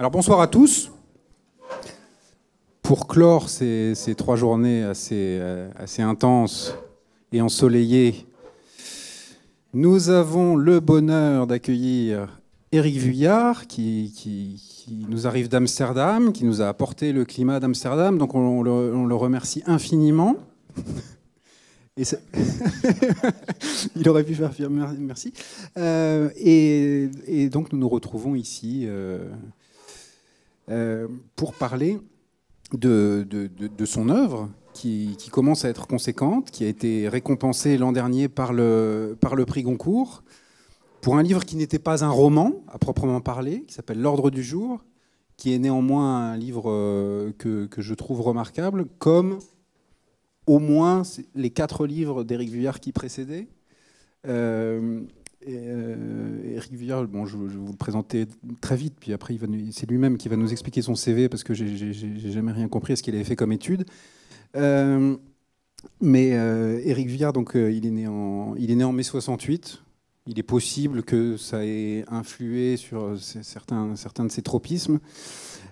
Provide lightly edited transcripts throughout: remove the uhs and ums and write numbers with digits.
Alors bonsoir à tous. Pour clore ces trois journées assez intenses et ensoleillées, nous avons le bonheur d'accueillir Eric Vuillard qui nous arrive d'Amsterdam, qui nous a apporté le climat d'Amsterdam, donc on le remercie infiniment. Et ça... Il aurait pu faire merci. Et donc nous nous retrouvons ici pour parler de son œuvre qui commence à être conséquente, qui a été récompensée l'an dernier par le prix Goncourt, pour un livre qui n'était pas un roman à proprement parler, qui s'appelle L'ordre du jour, qui est néanmoins un livre que je trouve remarquable, comme au moins les 4 livres d'Éric Vuillard qui précédaient. Éric Vuillard, bon, je vais vous le présenter très vite, puis après c'est lui-même qui va nous expliquer son CV, parce que j'ai jamais rien compris à ce qu'il avait fait comme étude. Mais Éric Vuillard, donc, il est né en mai 68. Il est possible que ça ait influé sur certains de ses tropismes.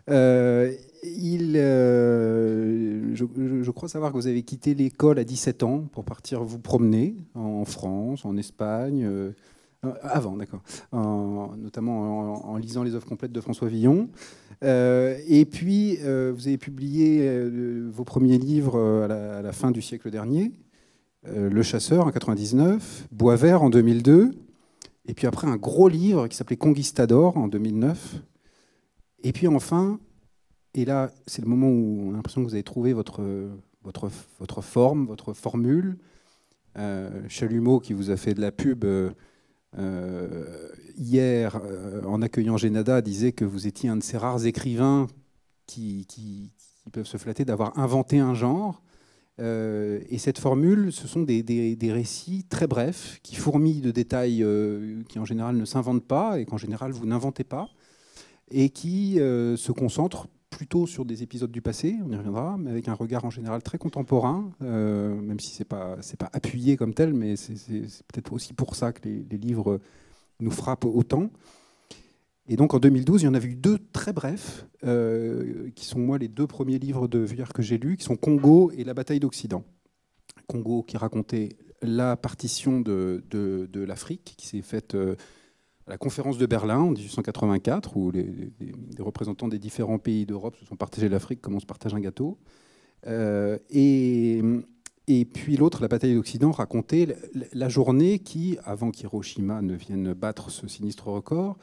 Je crois savoir que vous avez quitté l'école à 17 ans pour partir vous promener en France, en Espagne, avant, d'accord, notamment en lisant les œuvres complètes de François Villon. Et puis, vous avez publié vos premiers livres à la fin du siècle dernier, Le Chasseur en 99, Bois Vert en 2002, et puis après un gros livre qui s'appelait Conquistador en 2009. Et puis enfin, et là, c'est le moment où on a l'impression que vous avez trouvé votre forme, votre formule. Chalumeau, qui vous a fait de la pub hier en accueillant Génada, disait que vous étiez un de ces rares écrivains qui peuvent se flatter d'avoir inventé un genre. Et cette formule, ce sont des récits très brefs, qui fourmillent de détails qui en général ne s'inventent pas et qu'en général vous n'inventez pas, et qui se concentrent plutôt sur des épisodes du passé, on y reviendra, mais avec un regard en général très contemporain, même si c'est pas appuyé comme tel, mais c'est peut-être aussi pour ça que les livres nous frappent autant. Et donc en 2012, il y en avait eu 2 très brefs, qui sont moi les 2 premiers livres de Vuillard que j'ai lus, qui sont Congo et la bataille d'Occident. Congo qui racontait la partition de l'Afrique, qui s'est faite à la conférence de Berlin en 1884, où les représentants des différents pays d'Europe se sont partagés l'Afrique comme on se partage un gâteau. Et puis l'autre, la bataille d'Occident, racontait la journée qui, avant qu'Hiroshima ne vienne battre ce sinistre record,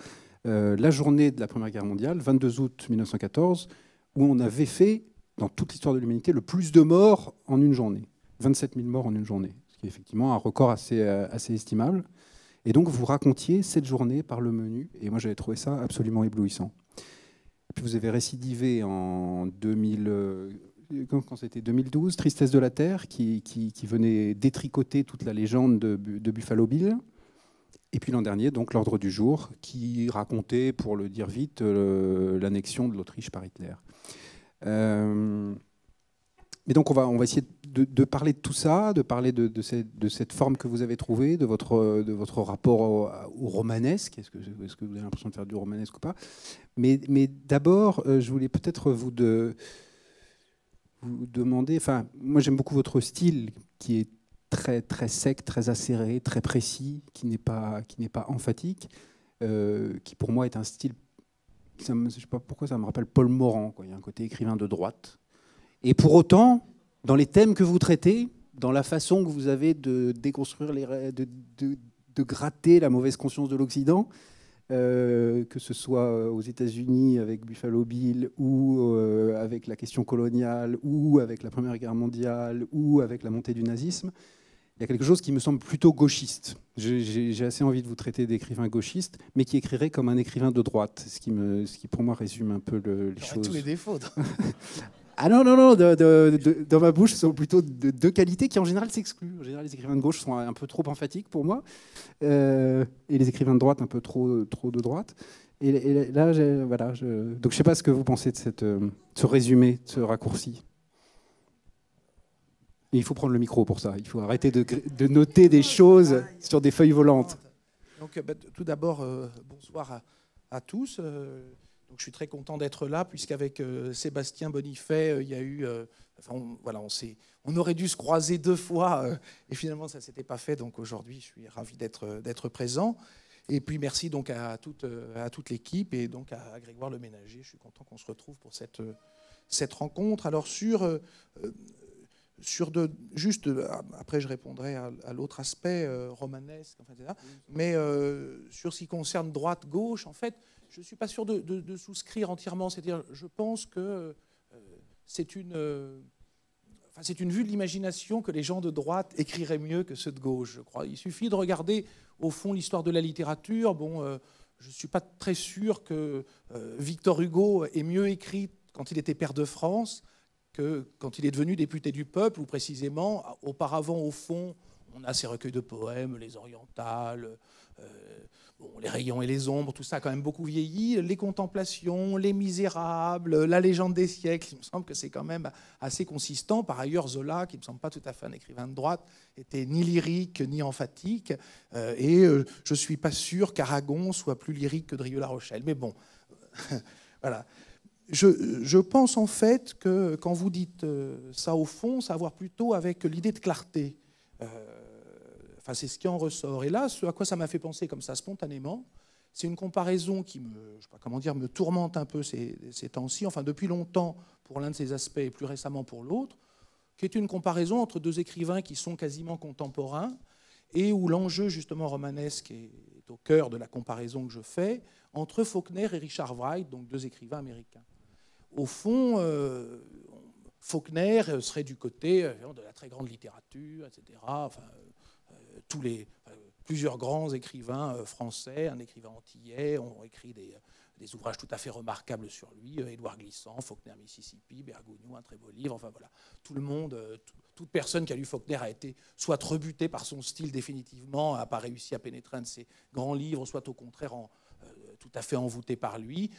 la journée de la Première Guerre mondiale, 22 août 1914, où on avait fait, dans toute l'histoire de l'humanité, le plus de morts en une journée. 27 000 morts en une journée, ce qui est effectivement un record assez estimable. Et donc, vous racontiez cette journée par le menu. Et moi, j'avais trouvé ça absolument éblouissant. Et puis, vous avez récidivé en 2012, Tristesse de la Terre, qui venait détricoter toute la légende de Buffalo Bill. Et puis, l'an dernier, donc, L'ordre du jour, qui racontait, pour le dire vite, l'annexion de l'Autriche par Hitler. Mais donc, on va essayer de parler de tout ça, de parler de cette forme que vous avez trouvée, de votre rapport au romanesque. Est-ce que vous avez l'impression de faire du romanesque ou pas? Mais d'abord, je voulais peut-être vous demander... Enfin, moi, j'aime beaucoup votre style, qui est très, très sec, très acéré, très précis, qui n'est pas emphatique, qui, pour moi, est un style... Je ne sais pas pourquoi ça me rappelle Paul Morand, quoi. Il y a un côté écrivain de droite. Et pour autant, dans les thèmes que vous traitez, dans la façon que vous avez de déconstruire, de gratter la mauvaise conscience de l'Occident, que ce soit aux États-Unis avec Buffalo Bill, ou avec la question coloniale, ou avec la Première Guerre mondiale, ou avec la montée du nazisme, il y a quelque chose qui me semble plutôt gauchiste. J'ai assez envie de vous traiter d'écrivain gauchiste, mais qui écrirait comme un écrivain de droite, ce qui pour moi résume un peu les choses. Tous les défauts. Ah non, dans ma bouche, ce sont plutôt deux qualités qui en général s'excluent. En général, les écrivains de gauche sont un peu trop emphatiques pour moi, et les écrivains de droite un peu trop de droite. Et là, voilà. Donc je ne sais pas ce que vous pensez de ce résumé, de ce raccourci. Et il faut prendre le micro pour ça. Il faut arrêter de noter des choses sur des feuilles volantes. Donc, tout d'abord, bonsoir à tous. Donc je suis très content d'être là, puisqu'avec Sébastien Bonifait, il y a eu... on aurait dû se croiser deux fois, et finalement ça ne s'était pas fait, donc aujourd'hui je suis ravi d'être présent. Et puis merci donc à toute l'équipe et donc à Grégoire Leménager. Je suis content qu'on se retrouve pour cette rencontre. Alors juste après je répondrai à l'autre aspect romanesque, enfin, etc. Mais sur ce qui concerne droite-gauche, en fait, je ne suis pas sûr de souscrire entièrement. C'est-à-dire, je pense que c'est une vue de l'imagination que les gens de droite écriraient mieux que ceux de gauche, je crois. Il suffit de regarder, au fond, l'histoire de la littérature. Bon, je ne suis pas très sûr que Victor Hugo ait mieux écrit quand il était pair de France que quand il est devenu député du peuple, ou précisément, auparavant, au fond, on a ces recueils de poèmes, les orientales, les rayons et les ombres, tout ça a quand même beaucoup vieilli, les contemplations, les misérables, la légende des siècles, il me semble que c'est quand même assez consistant. Par ailleurs, Zola, qui ne me semble pas tout à fait un écrivain de droite, était ni lyrique ni emphatique, et je ne suis pas sûr qu'Aragon soit plus lyrique que Drieu-La Rochelle, mais bon, voilà. Je pense en fait que quand vous dites ça au fond, ça a à voir plutôt avec l'idée de clarté. Enfin, c'est ce qui en ressort. Et là, ce à quoi ça m'a fait penser comme ça spontanément, c'est une comparaison qui me tourmente un peu ces temps-ci, enfin depuis longtemps pour l'un de ces aspects et plus récemment pour l'autre, qui est une comparaison entre deux écrivains qui sont quasiment contemporains et où l'enjeu justement romanesque est au cœur de la comparaison que je fais entre Faulkner et Richard Wright, donc deux écrivains américains. Au fond, Faulkner serait du côté de la très grande littérature, etc. Enfin, plusieurs grands écrivains français, un écrivain antillais, ont écrit des ouvrages tout à fait remarquables sur lui, Édouard Glissant, Faulkner Mississippi, Bergogneau, un très beau livre, enfin voilà, tout le monde, toute personne qui a lu Faulkner a été soit rebutée par son style définitivement, n'a pas réussi à pénétrer un de ses grands livres, soit au contraire tout à fait envoûtée par lui.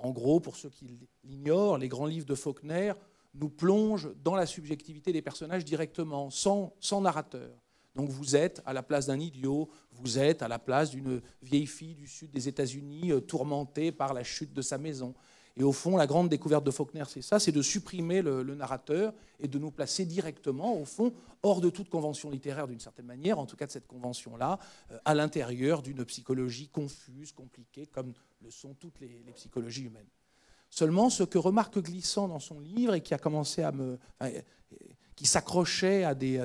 En gros, pour ceux qui l'ignorent, les grands livres de Faulkner nous plongent dans la subjectivité des personnages directement, sans narrateur. Donc vous êtes à la place d'un idiot, vous êtes à la place d'une vieille fille du sud des États-Unis tourmentée par la chute de sa maison. Et au fond, la grande découverte de Faulkner, c'est ça, c'est de supprimer le narrateur et de nous placer directement, au fond, hors de toute convention littéraire d'une certaine manière, en tout cas de cette convention-là, à l'intérieur d'une psychologie confuse, compliquée, comme le sont toutes les psychologies humaines. Seulement, ce que remarque Glissant dans son livre et qui a commencé qui s'accrochait à des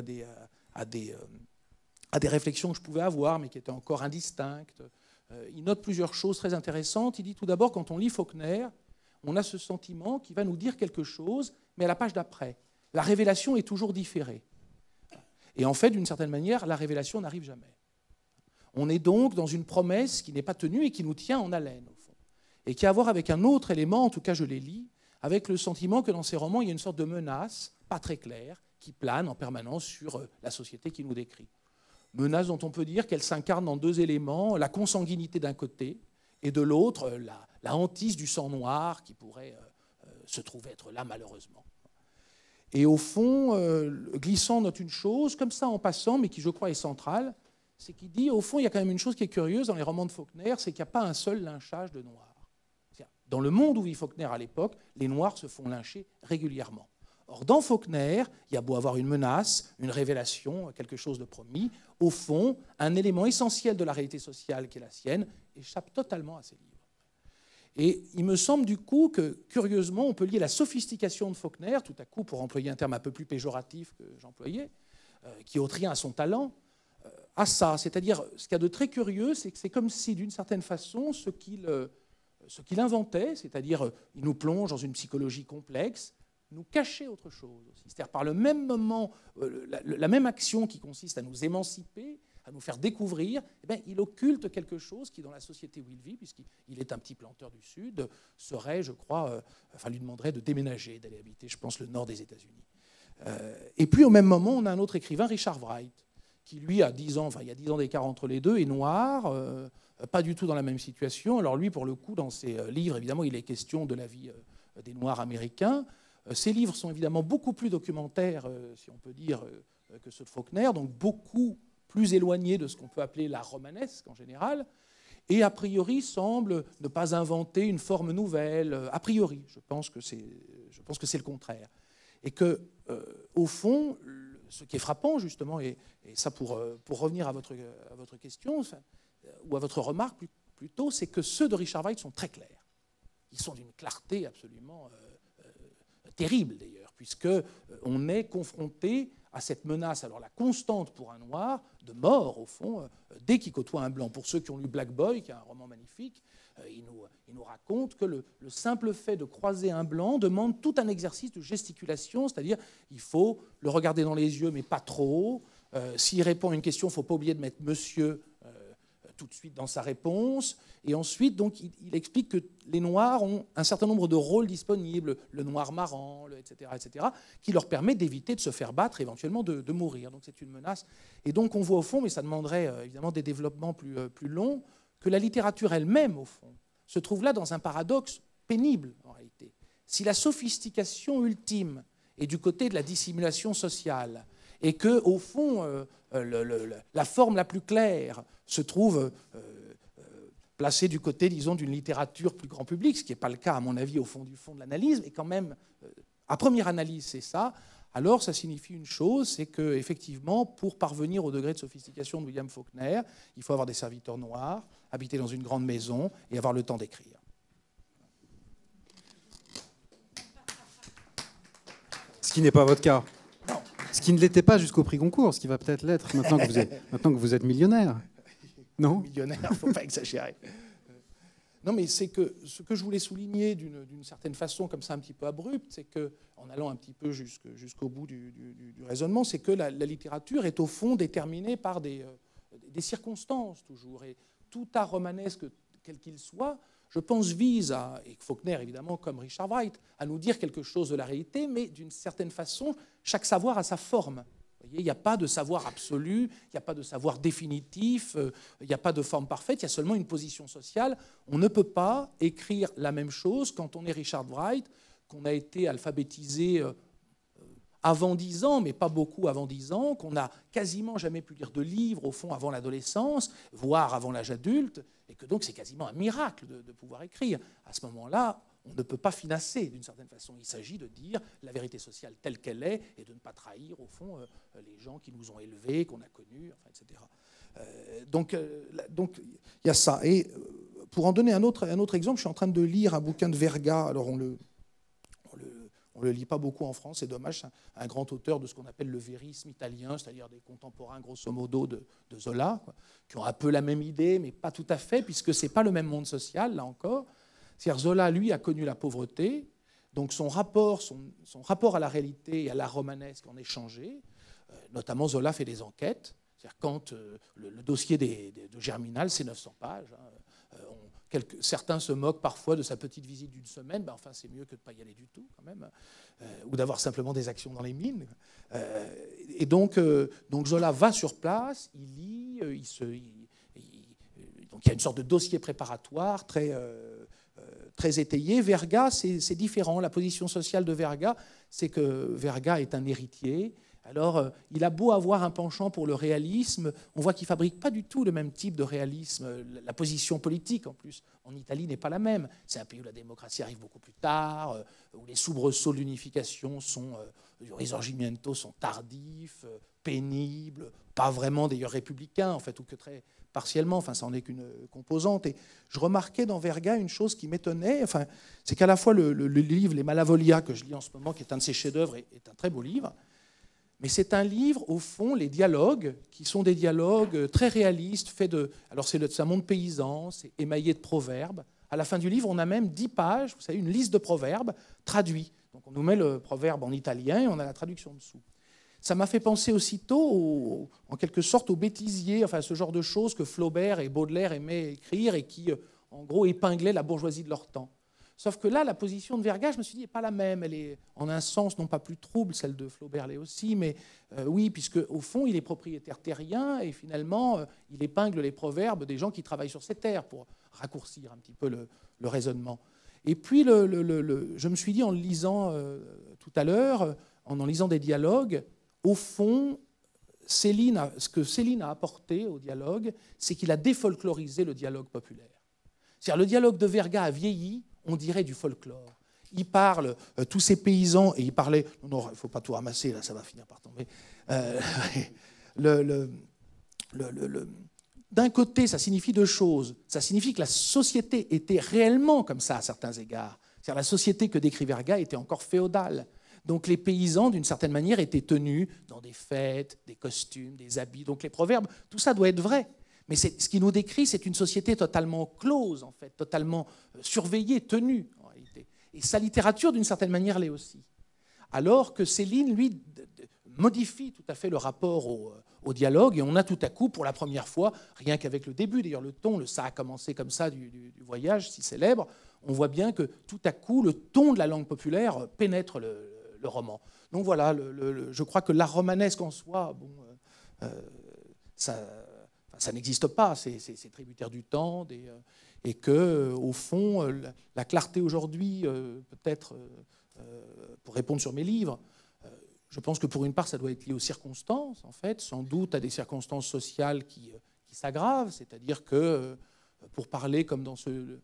réflexions que je pouvais avoir, mais qui étaient encore indistinctes. Il note plusieurs choses très intéressantes. Il dit tout d'abord, quand on lit Faulkner, on a ce sentiment qui va nous dire quelque chose, mais à la page d'après. La révélation est toujours différée. Et en fait, d'une certaine manière, la révélation n'arrive jamais. On est donc dans une promesse qui n'est pas tenue et qui nous tient en haleine, au fond. Et qui a à voir avec un autre élément, en tout cas je les lis, avec le sentiment que dans ces romans, il y a une sorte de menace, pas très claire, qui plane en permanence sur la société qui nous décrit. Menace dont on peut dire qu'elle s'incarne dans deux éléments, la consanguinité d'un côté et de l'autre, la hantise du sang noir qui pourrait se trouver être là malheureusement. Et au fond, Glissant note une chose, comme ça en passant, mais qui je crois est centrale, c'est qu'il dit, au fond, il y a quand même une chose qui est curieuse dans les romans de Faulkner, c'est qu'il n'y a pas un seul lynchage de Noirs. Dans le monde où vit Faulkner à l'époque, les Noirs se font lyncher régulièrement. Or, dans Faulkner, il y a beau avoir une menace, une révélation, quelque chose de promis, au fond, un élément essentiel de la réalité sociale qui est la sienne échappe totalement à ses livres. Et il me semble du coup que, curieusement, on peut lier la sophistication de Faulkner, tout à coup, pour employer un terme un peu plus péjoratif que j'employais, qui ôte rien à son talent, à ça. C'est-à-dire, ce qu'il y a de très curieux, c'est que c'est comme si, d'une certaine façon, ce qu'il inventait, c'est-à-dire, il nous plonge dans une psychologie complexe, nous cacher autre chose aussi. C'est-à-dire par le même moment, la même action qui consiste à nous émanciper, à nous faire découvrir, eh bien, il occulte quelque chose qui, dans la société où il vit, puisqu'il est un petit planteur du Sud, serait, je crois, lui demanderait de déménager, d'aller habiter, je pense, le nord des États-Unis. Et puis, au même moment, on a un autre écrivain, Richard Wright, qui, lui, a 10 ans, enfin, il y a 10 ans d'écart entre les deux, est noir, pas du tout dans la même situation. Alors lui, pour le coup, dans ses livres, évidemment, il est question de la vie des Noirs américains. Ces livres sont évidemment beaucoup plus documentaires, si on peut dire, que ceux de Faulkner, donc beaucoup plus éloignés de ce qu'on peut appeler la romanesque en général. et a priori semble ne pas inventer une forme nouvelle. A priori, je pense que c'est le contraire. Et que, au fond, ce qui est frappant, justement, et ça pour revenir à votre question, ou à votre remarque plutôt, c'est que ceux de Richard Wright sont très clairs. Ils sont d'une clarté absolument terrible, d'ailleurs, puisqu'on est confronté à cette menace, alors la constante pour un noir, de mort, au fond, dès qu'il côtoie un blanc. Pour ceux qui ont lu Black Boy, qui est un roman magnifique, il nous raconte que le simple fait de croiser un blanc demande tout un exercice de gesticulation, c'est-à-dire il faut le regarder dans les yeux, mais pas trop. S'il répond à une question, il ne faut pas oublier de mettre « monsieur » tout de suite dans sa réponse. Et ensuite, donc, il explique que les Noirs ont un certain nombre de rôles disponibles, le noir marrant, etc., qui leur permet d'éviter de se faire battre, éventuellement de mourir. Donc c'est une menace. Et donc on voit au fond, mais ça demanderait évidemment des développements plus longs, que la littérature elle-même, au fond, se trouve là dans un paradoxe pénible, en réalité. Si la sophistication ultime est du côté de la dissimulation sociale, et que, au fond, la forme la plus claire se trouve placée du côté, disons, d'une littérature plus grand public, ce qui n'est pas le cas, à mon avis, au fond de l'analyse, mais quand même, à première analyse, c'est ça, alors ça signifie une chose, c'est qu'effectivement, pour parvenir au degré de sophistication de William Faulkner, il faut avoir des serviteurs noirs, habiter dans une grande maison et avoir le temps d'écrire. Ce qui n'est pas votre cas. Ce qui ne l'était pas jusqu'au prix Goncourt, ce qui va peut-être l'être maintenant que vous êtes millionnaire. Non ? Millionnaire, il ne faut pas exagérer. Non, mais c'est que ce que je voulais souligner d'une certaine façon, comme ça un petit peu abrupte, c'est que, en allant un petit peu jusqu'au bout du raisonnement, c'est que la littérature est au fond déterminée par des circonstances toujours. Et tout art romanesque, quel qu'il soit, je pense, vise à, et Faulkner évidemment comme Richard Wright, à nous dire quelque chose de la réalité, mais d'une certaine façon, chaque savoir a sa forme. Vous voyez, il n'y a pas de savoir absolu, il n'y a pas de savoir définitif, il n'y a pas de forme parfaite, il y a seulement une position sociale. On ne peut pas écrire la même chose quand on est Richard Wright, qu'on a été alphabétisé avant 10 ans, mais pas beaucoup avant 10 ans, qu'on n'a quasiment jamais pu lire de livres, au fond, avant l'adolescence, voire avant l'âge adulte, et que donc c'est quasiment un miracle de pouvoir écrire. À ce moment-là, on ne peut pas finasser, d'une certaine façon. Il s'agit de dire la vérité sociale telle qu'elle est, et de ne pas trahir, au fond, les gens qui nous ont élevés, qu'on a connus, enfin, etc. Donc, il y a ça. Et pour en donner un autre exemple, je suis en train de lire un bouquin de Verga, alors on ne le lit pas beaucoup en France, c'est dommage, c'est un grand auteur de ce qu'on appelle le vérisme italien, c'est-à-dire des contemporains, grosso modo, de Zola, quoi, qui ont un peu la même idée, mais pas tout à fait, puisque ce n'est pas le même monde social, là encore. C'est-à-dire Zola, lui, a connu la pauvreté, donc son rapport à la réalité et à l'art romanesque en est changé. Notamment, Zola fait des enquêtes, c'est-à-dire quand le dossier de Germinal, c'est 900 pages, hein, certains se moquent parfois de sa petite visite d'une semaine, ben enfin c'est mieux que de ne pas y aller du tout quand même, ou d'avoir simplement des actions dans les mines. Et donc Zola va sur place, il lit, donc il y a une sorte de dossier préparatoire très étayé. Verga, c'est différent. La position sociale de Verga, c'est que Verga est un héritier. Alors, il a beau avoir un penchant pour le réalisme, on voit qu'il ne fabrique pas du tout le même type de réalisme. La position politique, en plus, en Italie n'est pas la même. C'est un pays où la démocratie arrive beaucoup plus tard, où les soubresauts de l'unification du risorgimento sont tardifs, pénibles, pas vraiment d'ailleurs républicains, en fait, ou que très partiellement, enfin, ça n'en est qu'une composante. Et je remarquais dans Verga une chose qui m'étonnait, enfin, c'est qu'à la fois le livre Les Malavolia, que je lis en ce moment, qui est un de ses chefs-d'œuvre, est un très beau livre. Mais c'est un livre, au fond, les dialogues, qui sont des dialogues très réalistes, faits de... Alors, c'est un monde paysan, c'est émaillé de proverbes. À la fin du livre, on a même 10 pages, vous savez, une liste de proverbes traduits. Donc, on nous met le proverbe en italien et on a la traduction dessous. Ça m'a fait penser aussitôt, en quelque sorte, au bêtisier, enfin, ce genre de choses que Flaubert et Baudelaire aimaient écrire et qui, en gros, épinglaient la bourgeoisie de leur temps. Sauf que là, la position de Verga, je me suis dit, n'est pas la même. Elle est, en un sens, non pas plus trouble, celle de Flaubert l'est aussi, mais oui, puisque au fond, il est propriétaire terrien et finalement, il épingle les proverbes des gens qui travaillent sur ces terres pour raccourcir un petit peu le raisonnement. Et puis, je me suis dit, en le lisant tout à l'heure, en lisant des dialogues, au fond, ce que Céline a apporté au dialogue, c'est qu'il a défolklorisé le dialogue populaire. C'est-à-dire le dialogue de Verga a vieilli, on dirait du folklore. Il parle, tous ces paysans, et il parlait... Non, il ne faut pas tout ramasser, là, ça va finir par tomber. D'un côté, ça signifie deux choses. Ça signifie que la société était réellement comme ça à certains égards. C'est-à-dire la société que décrit Verga était encore féodale. Donc les paysans, d'une certaine manière, étaient tenus dans des fêtes, des costumes, des habits. Donc les proverbes, tout ça doit être vrai. Mais ce qui nous décrit, c'est une société totalement close, en fait, totalement surveillée, tenue, en réalité. Et sa littérature, d'une certaine manière, l'est aussi. Alors que Céline, lui, modifie tout à fait le rapport au dialogue, et on a tout à coup, pour la première fois, rien qu'avec le début, d'ailleurs le ton, ça a commencé comme ça du voyage, si célèbre, on voit bien que tout à coup, le ton de la langue populaire pénètre le roman. Donc voilà, je crois que l'art romanesque en soi, bon, ça n'existe pas, c'est tributaire du temps, et que, au fond, la clarté aujourd'hui, peut-être, pour répondre sur mes livres, je pense que pour une part, ça doit être lié aux circonstances, en fait, sans doute à des circonstances sociales qui s'aggravent, c'est-à-dire que, pour parler, comme dans ce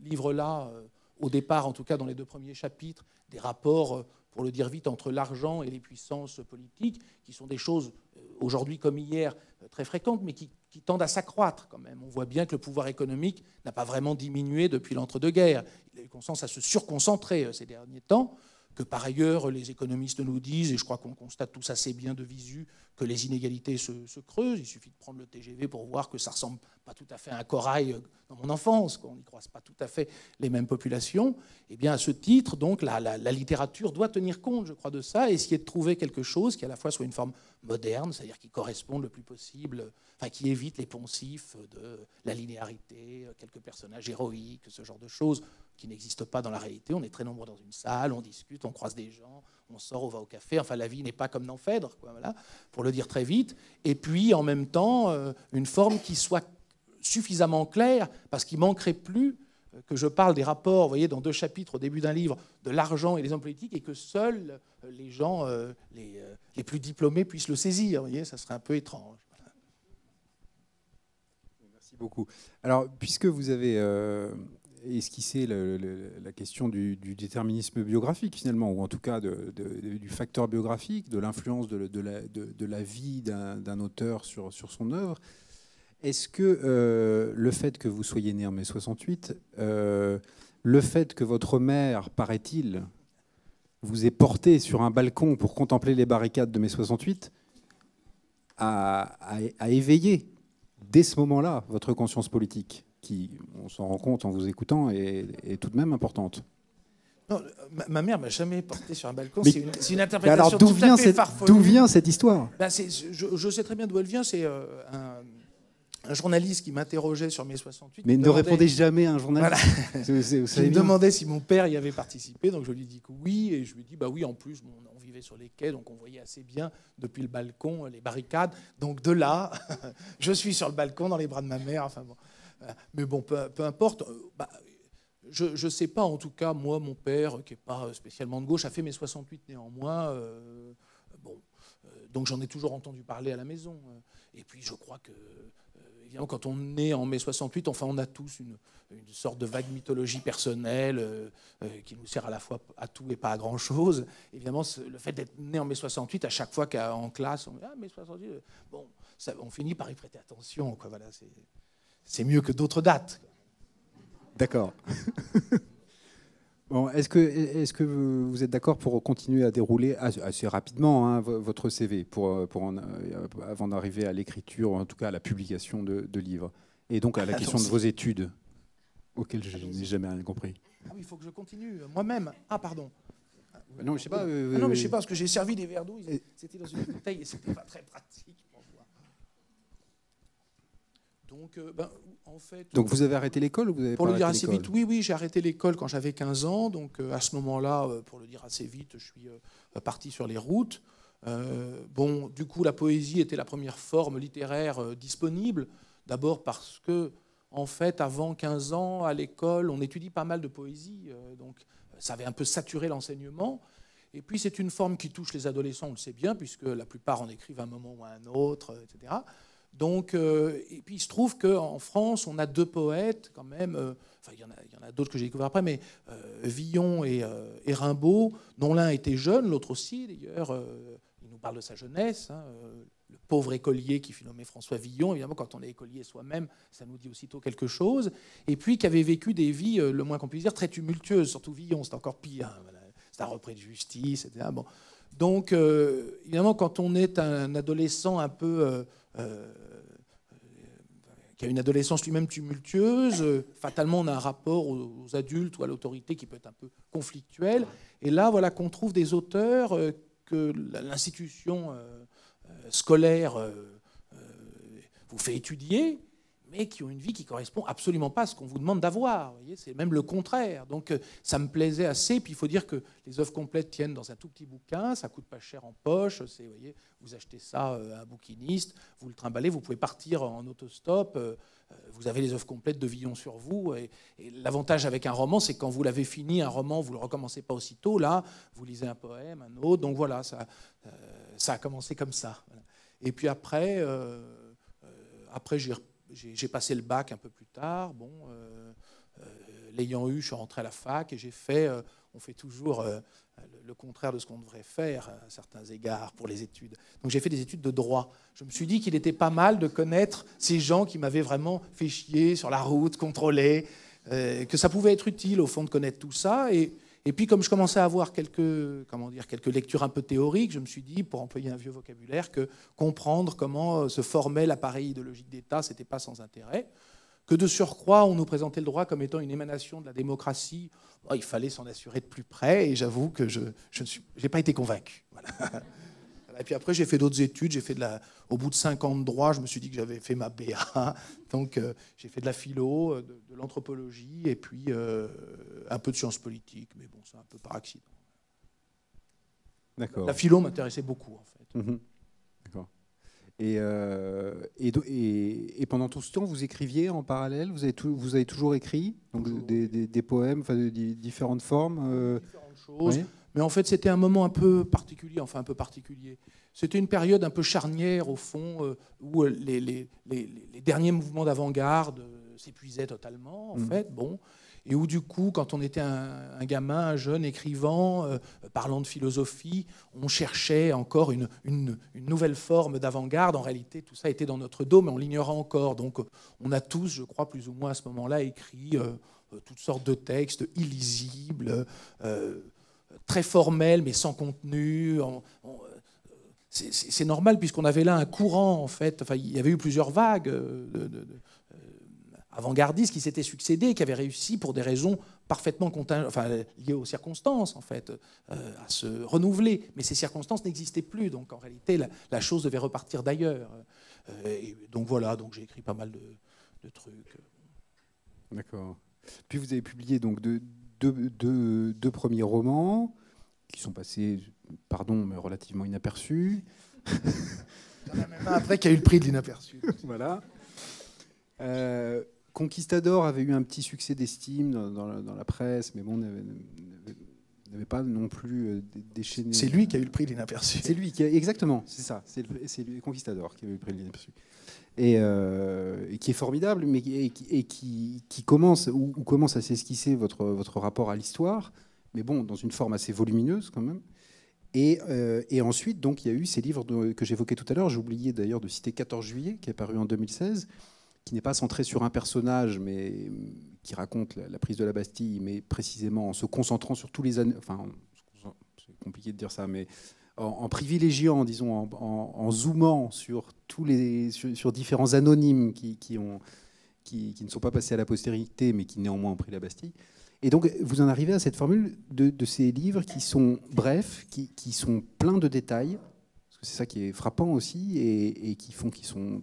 livre-là, au départ, en tout cas dans les deux premiers chapitres, des rapports, pour le dire vite, entre l'argent et les puissances politiques, qui sont des choses, aujourd'hui comme hier, très fréquentes, mais qui tendent à s'accroître quand même. On voit bien que le pouvoir économique n'a pas vraiment diminué depuis l'entre-deux-guerres. Il a eu tendance à se surconcentrer ces derniers temps, que par ailleurs les économistes nous disent, et je crois qu'on constate tous assez bien de visu, que les inégalités se creusent. Il suffit de prendre le TGV pour voir que ça ne ressemble pas tout à fait à un corail dans mon enfance, qu'on n'y croise pas tout à fait les mêmes populations. Et bien à ce titre, donc, la littérature doit tenir compte, je crois, de ça, et essayer de trouver quelque chose qui à la fois soit une forme moderne, c'est-à-dire qui corresponde le plus possible, enfin qui évite les poncifs de la linéarité, quelques personnages héroïques, ce genre de choses qui n'existent pas dans la réalité. On est très nombreux dans une salle, on discute, on croise des gens, on sort, on va au café. Enfin, la vie n'est pas comme dans Phèdre, quoi, voilà, pour le dire très vite. Et puis, en même temps, une forme qui soit suffisamment claire, parce qu'il manquerait plus que je parle des rapports, vous voyez, dans deux chapitres au début d'un livre, de l'argent et des hommes politiques, et que seuls les gens les plus diplômés puissent le saisir. Vous voyez, ça serait un peu étrange. Voilà. Merci beaucoup. Alors, puisque vous avez... esquisser la question du déterminisme biographique, finalement, ou en tout cas du facteur biographique, de l'influence de la vie d'un auteur sur son œuvre. Est-ce que le fait que vous soyez né en mai 68, le fait que votre mère, paraît-il, vous ait porté sur un balcon pour contempler les barricades de mai 68, a éveillé, dès ce moment-là, votre conscience politique ? Qui, on s'en rend compte en vous écoutant, est tout de même importante. Non, ma mère ne m'a jamais porté sur un balcon. C'est une interprétation alors, tout à fait farfelue. D'où vient cette histoire? Je sais très bien d'où elle vient. C'est un journaliste qui m'interrogeait sur mai 68. Mais ne répondez jamais à un journaliste. Voilà. Il me demandait si mon père y avait participé. Donc je lui dis que oui. Et je lui dis, bah oui, en plus, on vivait sur les quais, donc on voyait assez bien depuis le balcon les barricades. Donc de là, je suis sur le balcon dans les bras de ma mère. Enfin bon. Mais bon, peu importe, bah, je ne sais pas, en tout cas, moi, mon père, qui n'est pas spécialement de gauche, a fait mes 68 néanmoins, donc j'en ai toujours entendu parler à la maison. Et puis je crois que, évidemment, quand on est en mai 68, enfin, on a tous une sorte de vague mythologie personnelle qui nous sert à la fois à tout et pas à grand-chose. Évidemment, le fait d'être né en mai 68, à chaque fois qu'en classe, on dit « Ah, mai 68 », bon, on finit par y prêter attention, quoi, voilà, c'est... C'est mieux que d'autres dates. D'accord. Bon, est-ce que vous êtes d'accord pour continuer à dérouler assez rapidement hein, votre CV avant d'arriver à l'écriture, en tout cas à la publication de livres, et donc à la question de vos études, auxquelles je n'ai jamais rien compris. Ah oui, il faut que je continue moi-même. Ah, pardon. Non, je ne sais pas. Non, mais je sais pas, parce que j'ai servi des verres d'eau. C'était dans une bouteille et ce n'était pas très pratique. Donc, ben, en fait, donc vous avez arrêté l'école ou vous avez... Pour le dire assez vite, oui, j'ai arrêté l'école quand j'avais 15 ans. Donc à ce moment-là, pour le dire assez vite, je suis parti sur les routes. Bon, du coup, la poésie était la première forme littéraire disponible. D'abord parce que, en fait, avant 15 ans, à l'école, on étudie pas mal de poésie. Donc ça avait un peu saturé l'enseignement. Et puis c'est une forme qui touche les adolescents, on le sait bien, puisque la plupart en écrivent à un moment ou à un autre, etc. Donc, et puis il se trouve qu'en France, on a deux poètes quand même, enfin il y en a d'autres que j'ai découvert après, mais Villon et Rimbaud, dont l'un était jeune, l'autre aussi d'ailleurs, il nous parle de sa jeunesse, hein, le pauvre écolier qui fut nommé François Villon, évidemment quand on est écolier soi-même, ça nous dit aussitôt quelque chose, et puis qui avait vécu des vies, le moins qu'on puisse dire, très tumultueuses, surtout Villon, c'est encore pire, hein, voilà, c'est un repris de justice, etc. Bon. Donc évidemment quand on est un adolescent un peu... qui a une adolescence lui-même tumultueuse, fatalement on a un rapport aux adultes ou à l'autorité qui peut être un peu conflictuel, et là voilà qu'on trouve des auteurs que l'institution scolaire vous fait étudier, mais qui ont une vie qui ne correspond absolument pas à ce qu'on vous demande d'avoir. C'est même le contraire. Donc ça me plaisait assez. Puis il faut dire que les œuvres complètes tiennent dans un tout petit bouquin. Ça ne coûte pas cher en poche. Vous voyez, vous achetez ça à un bouquiniste, vous le trimballez, vous pouvez partir en autostop. Vous avez les œuvres complètes de Villon sur vous. Et l'avantage avec un roman, c'est que quand vous l'avez fini, un roman, vous ne le recommencez pas aussitôt. Là, vous lisez un poème, un autre. Donc voilà, ça a commencé comme ça. Et puis après, j'ai passé le bac un peu plus tard. Bon, l'ayant eu, je suis rentré à la fac et j'ai fait. On fait toujours le contraire de ce qu'on devrait faire à certains égards pour les études. Donc j'ai fait des études de droit. Je me suis dit qu'il était pas mal de connaître ces gens qui m'avaient vraiment fait chier sur la route, contrôlé, que ça pouvait être utile au fond de connaître tout ça. Et puis comme je commençais à avoir quelques lectures un peu théoriques, je me suis dit, pour employer un vieux vocabulaire, que comprendre comment se formait l'appareil idéologique d'État, c'était pas sans intérêt. Que de surcroît, on nous présentait le droit comme étant une émanation de la démocratie. Bon, il fallait s'en assurer de plus près, et j'avoue que je n'ai pas été convaincu. Voilà. Et puis après, j'ai fait d'autres études. Au bout de 5 ans de droit, je me suis dit que j'avais fait ma BA. Donc j'ai fait de la philo, de l'anthropologie, et puis un peu de sciences politiques. Mais bon, c'est un peu par accident. D'accord. La philo m'intéressait beaucoup, en fait. Mm-hmm. D'accord. Et pendant tout ce temps, vous écriviez en parallèle. Vous avez toujours écrit, donc toujours. Des poèmes, enfin, de différentes formes. Différentes choses. Oui. Mais en fait, c'était un moment un peu particulier. Enfin, un peu particulier. C'était une période un peu charnière, au fond, où les derniers mouvements d'avant-garde s'épuisaient totalement, en fait. Bon, et où, du coup, quand on était un gamin, un jeune écrivant, parlant de philosophie, on cherchait encore une nouvelle forme d'avant-garde. En réalité, tout ça était dans notre dos, mais on l'ignorait encore. Donc, on a tous, je crois, plus ou moins à ce moment-là, écrit toutes sortes de textes illisibles, très formel mais sans contenu. C'est normal puisqu'on avait là un courant en fait. Enfin, il y avait eu plusieurs vagues avant-gardistes qui s'étaient succédés, qui avaient réussi pour des raisons parfaitement liées aux circonstances en fait, à se renouveler. Mais ces circonstances n'existaient plus, donc en réalité la chose devait repartir d'ailleurs. Et donc voilà, donc j'ai écrit pas mal de trucs. D'accord. Puis vous avez publié donc deux premiers romans qui sont passés, pardon, mais relativement inaperçus. Il y en a même un après qui a eu le prix de l'inaperçu. Voilà. Conquistador avait eu un petit succès d'estime dans la presse, mais bon, n'avait pas non plus déchaîné. C'est lui qui a eu le prix de l'inaperçu. C'est lui qui a, exactement, c'est ça. C'est Conquistador qui a eu le prix de l'inaperçu. Et qui est formidable, mais qui commence ou commence à s'esquisser votre rapport à l'histoire, mais bon, dans une forme assez volumineuse quand même. Et ensuite, donc, il y a eu ces livres que j'évoquais tout à l'heure. J'ai oublié d'ailleurs de citer 14 juillet, qui est paru en 2016, qui n'est pas centré sur un personnage, mais qui raconte la prise de la Bastille, mais précisément en se concentrant sur tous les années. Enfin, c'est compliqué de dire ça, mais en privilégiant, disons, en zoomant sur sur différents anonymes qui ne sont pas passés à la postérité, mais qui néanmoins ont pris la Bastille. Et donc, vous en arrivez à cette formule de ces livres qui sont brefs, qui sont pleins de détails, parce que c'est ça qui est frappant aussi, et qui font qu'ils sont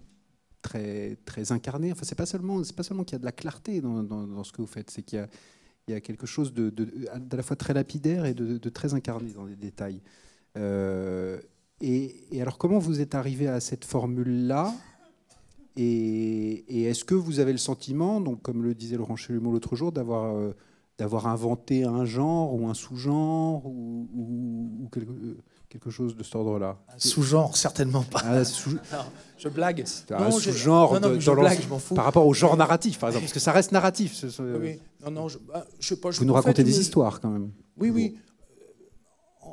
très, très incarnés. Enfin, c'est pas seulement qu'il y a de la clarté dans ce que vous faites, c'est qu'il y a quelque chose à la fois très lapidaire et de très incarné dans les détails. Et alors, comment vous êtes arrivé à cette formule-là, et est-ce que vous avez le sentiment, donc, comme le disait Laurent Chalumeau l'autre jour, d'avoir d'avoir inventé un genre ou un sous-genre ou quelque chose de cet ordre-là. Un sous-genre, certainement pas. Non, je blague. Un sous-genre par rapport au genre narratif, par exemple, parce que ça reste narratif. Oui. Non, je sais pas. Vous nous racontez des histoires, quand même. Oui.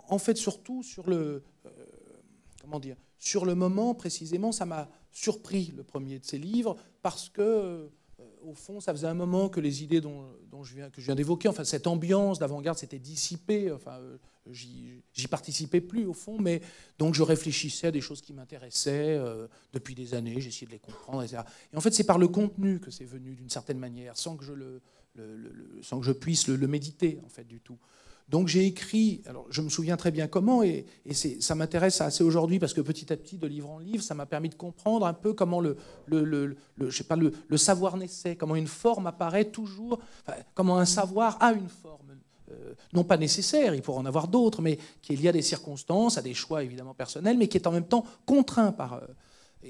En fait, surtout sur le... comment dire, sur le moment, précisément, ça m'a surpris, le premier de ces livres, parce que... au fond, ça faisait un moment que les idées que je viens d'évoquer, enfin cette ambiance d'avant-garde s'était dissipée, enfin, j'y participais plus au fond, mais donc je réfléchissais à des choses qui m'intéressaient depuis des années, j'essayais de les comprendre, etc. Et en fait, c'est par le contenu que c'est venu d'une certaine manière, sans que je, sans que je puisse le méditer en fait du tout. Donc j'ai écrit, alors je me souviens très bien comment, et ça m'intéresse assez aujourd'hui parce que petit à petit, de livre en livre, ça m'a permis de comprendre un peu comment le savoir naissait, comment une forme apparaît toujours, enfin, comment un savoir a une forme, non pas nécessaire, il pourrait en avoir d'autres, mais qui est liée à des circonstances, à des choix évidemment personnels, mais qui est en même temps contraint par...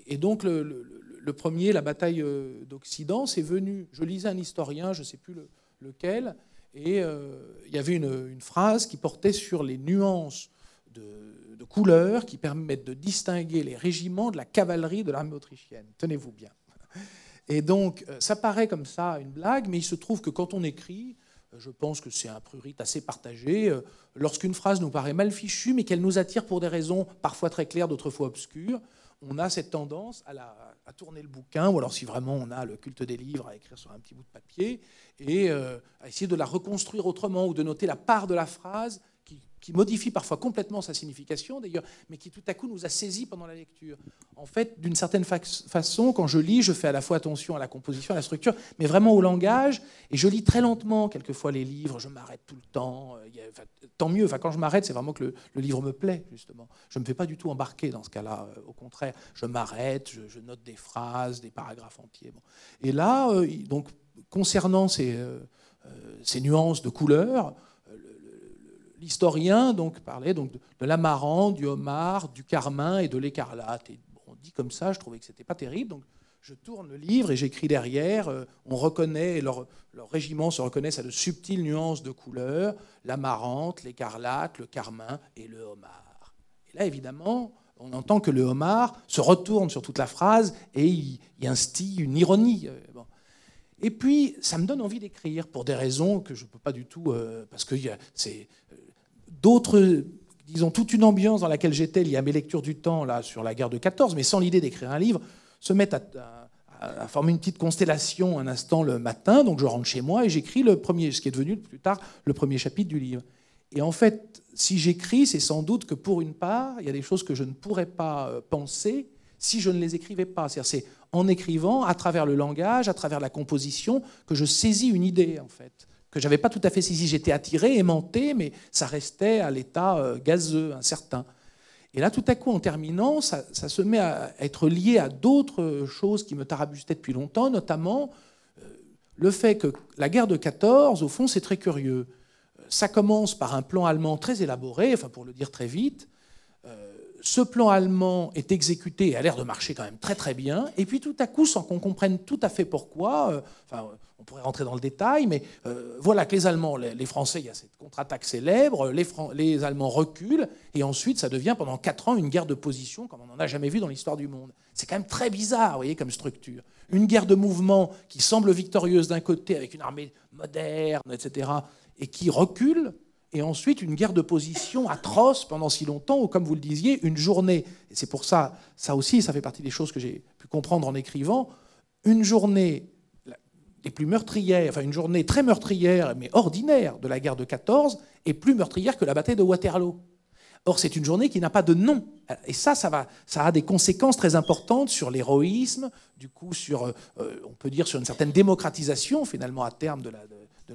et donc le premier, la bataille d'Occident, c'est venu, je lisais un historien, je ne sais plus lequel, et il y avait une phrase qui portait sur les nuances de couleurs qui permettent de distinguer les régiments de la cavalerie de l'armée autrichienne. Tenez-vous bien. Et donc, ça paraît comme ça une blague, mais il se trouve que quand on écrit, je pense que c'est un prurite assez partagé, lorsqu'une phrase nous paraît mal fichue, mais qu'elle nous attire pour des raisons parfois très claires, d'autres fois obscures, on a cette tendance à tourner le bouquin, ou alors si vraiment on a le culte des livres, à écrire sur un petit bout de papier, et à essayer de la reconstruire autrement, ou de noter la part de la phrase qui modifie parfois complètement sa signification, d'ailleurs, mais qui tout à coup nous a saisis pendant la lecture. En fait, d'une certaine façon, quand je lis, je fais à la fois attention à la composition, à la structure, mais vraiment au langage, et je lis très lentement quelquefois les livres, je m'arrête tout le temps, enfin, tant mieux, enfin, quand je m'arrête, c'est vraiment que le livre me plaît, justement. Je ne me fais pas du tout embarquer dans ce cas-là, au contraire, je m'arrête, je note des phrases, des paragraphes entiers. Bon. Et là, donc, concernant ces nuances de couleurs, l'historien donc parlait donc de l'amarante, du homard, du carmin et de l'écarlate. Et bon, dit comme ça, je trouvais que c'était pas terrible. Donc je tourne le livre et j'écris derrière. On reconnaît leur régiment se reconnaît à de subtiles nuances de couleurs, l'amarante, l'écarlate, le carmin et le homard. Et là évidemment, on entend que le homard se retourne sur toute la phrase et il instille une ironie. Bon. Et puis ça me donne envie d'écrire pour des raisons que je peux pas du tout parce que c'est d'autres, disons, toute une ambiance dans laquelle j'étais liée à mes lectures du temps là, sur la guerre de 14, mais sans l'idée d'écrire un livre, se mettent à former une petite constellation un instant le matin. Donc je rentre chez moi et j'écris le premier, ce qui est devenu plus tard le premier chapitre du livre. Et en fait, si j'écris, c'est sans doute que pour une part, il y a des choses que je ne pourrais pas penser si je ne les écrivais pas. C'est-à-dire, c'est en écrivant, à travers le langage, à travers la composition, que je saisis une idée, en fait. Que je n'avais pas tout à fait saisi. J'étais attiré, aimanté, mais ça restait à l'état gazeux, incertain. Et là, tout à coup, en terminant, ça se met à être lié à d'autres choses qui me tarabustaient depuis longtemps, notamment le fait que la guerre de 14, au fond, c'est très curieux. Ça commence par un plan allemand très élaboré, enfin, pour le dire très vite. Ce plan allemand est exécuté et a l'air de marcher quand même très très bien. Et puis tout à coup, sans qu'on comprenne tout à fait pourquoi, enfin, on pourrait rentrer dans le détail, mais voilà que les Allemands, les Français, il y a cette contre-attaque célèbre, les Allemands reculent, et ensuite ça devient pendant 4 ans une guerre de position comme on n'en a jamais vu dans l'histoire du monde. C'est quand même très bizarre, vous voyez, comme structure. Une guerre de mouvement qui semble victorieuse d'un côté avec une armée moderne, etc., et qui recule, et ensuite une guerre de position atroce pendant si longtemps, ou comme vous le disiez, une journée. Et c'est pour ça, ça aussi, ça fait partie des choses que j'ai pu comprendre en écrivant, une journée les plus meurtrières, enfin une journée très meurtrière, mais ordinaire, de la guerre de 14, est plus meurtrière que la bataille de Waterloo. Or, c'est une journée qui n'a pas de nom. Et ça a des conséquences très importantes sur l'héroïsme, du coup, on peut dire sur une certaine démocratisation, finalement, à terme de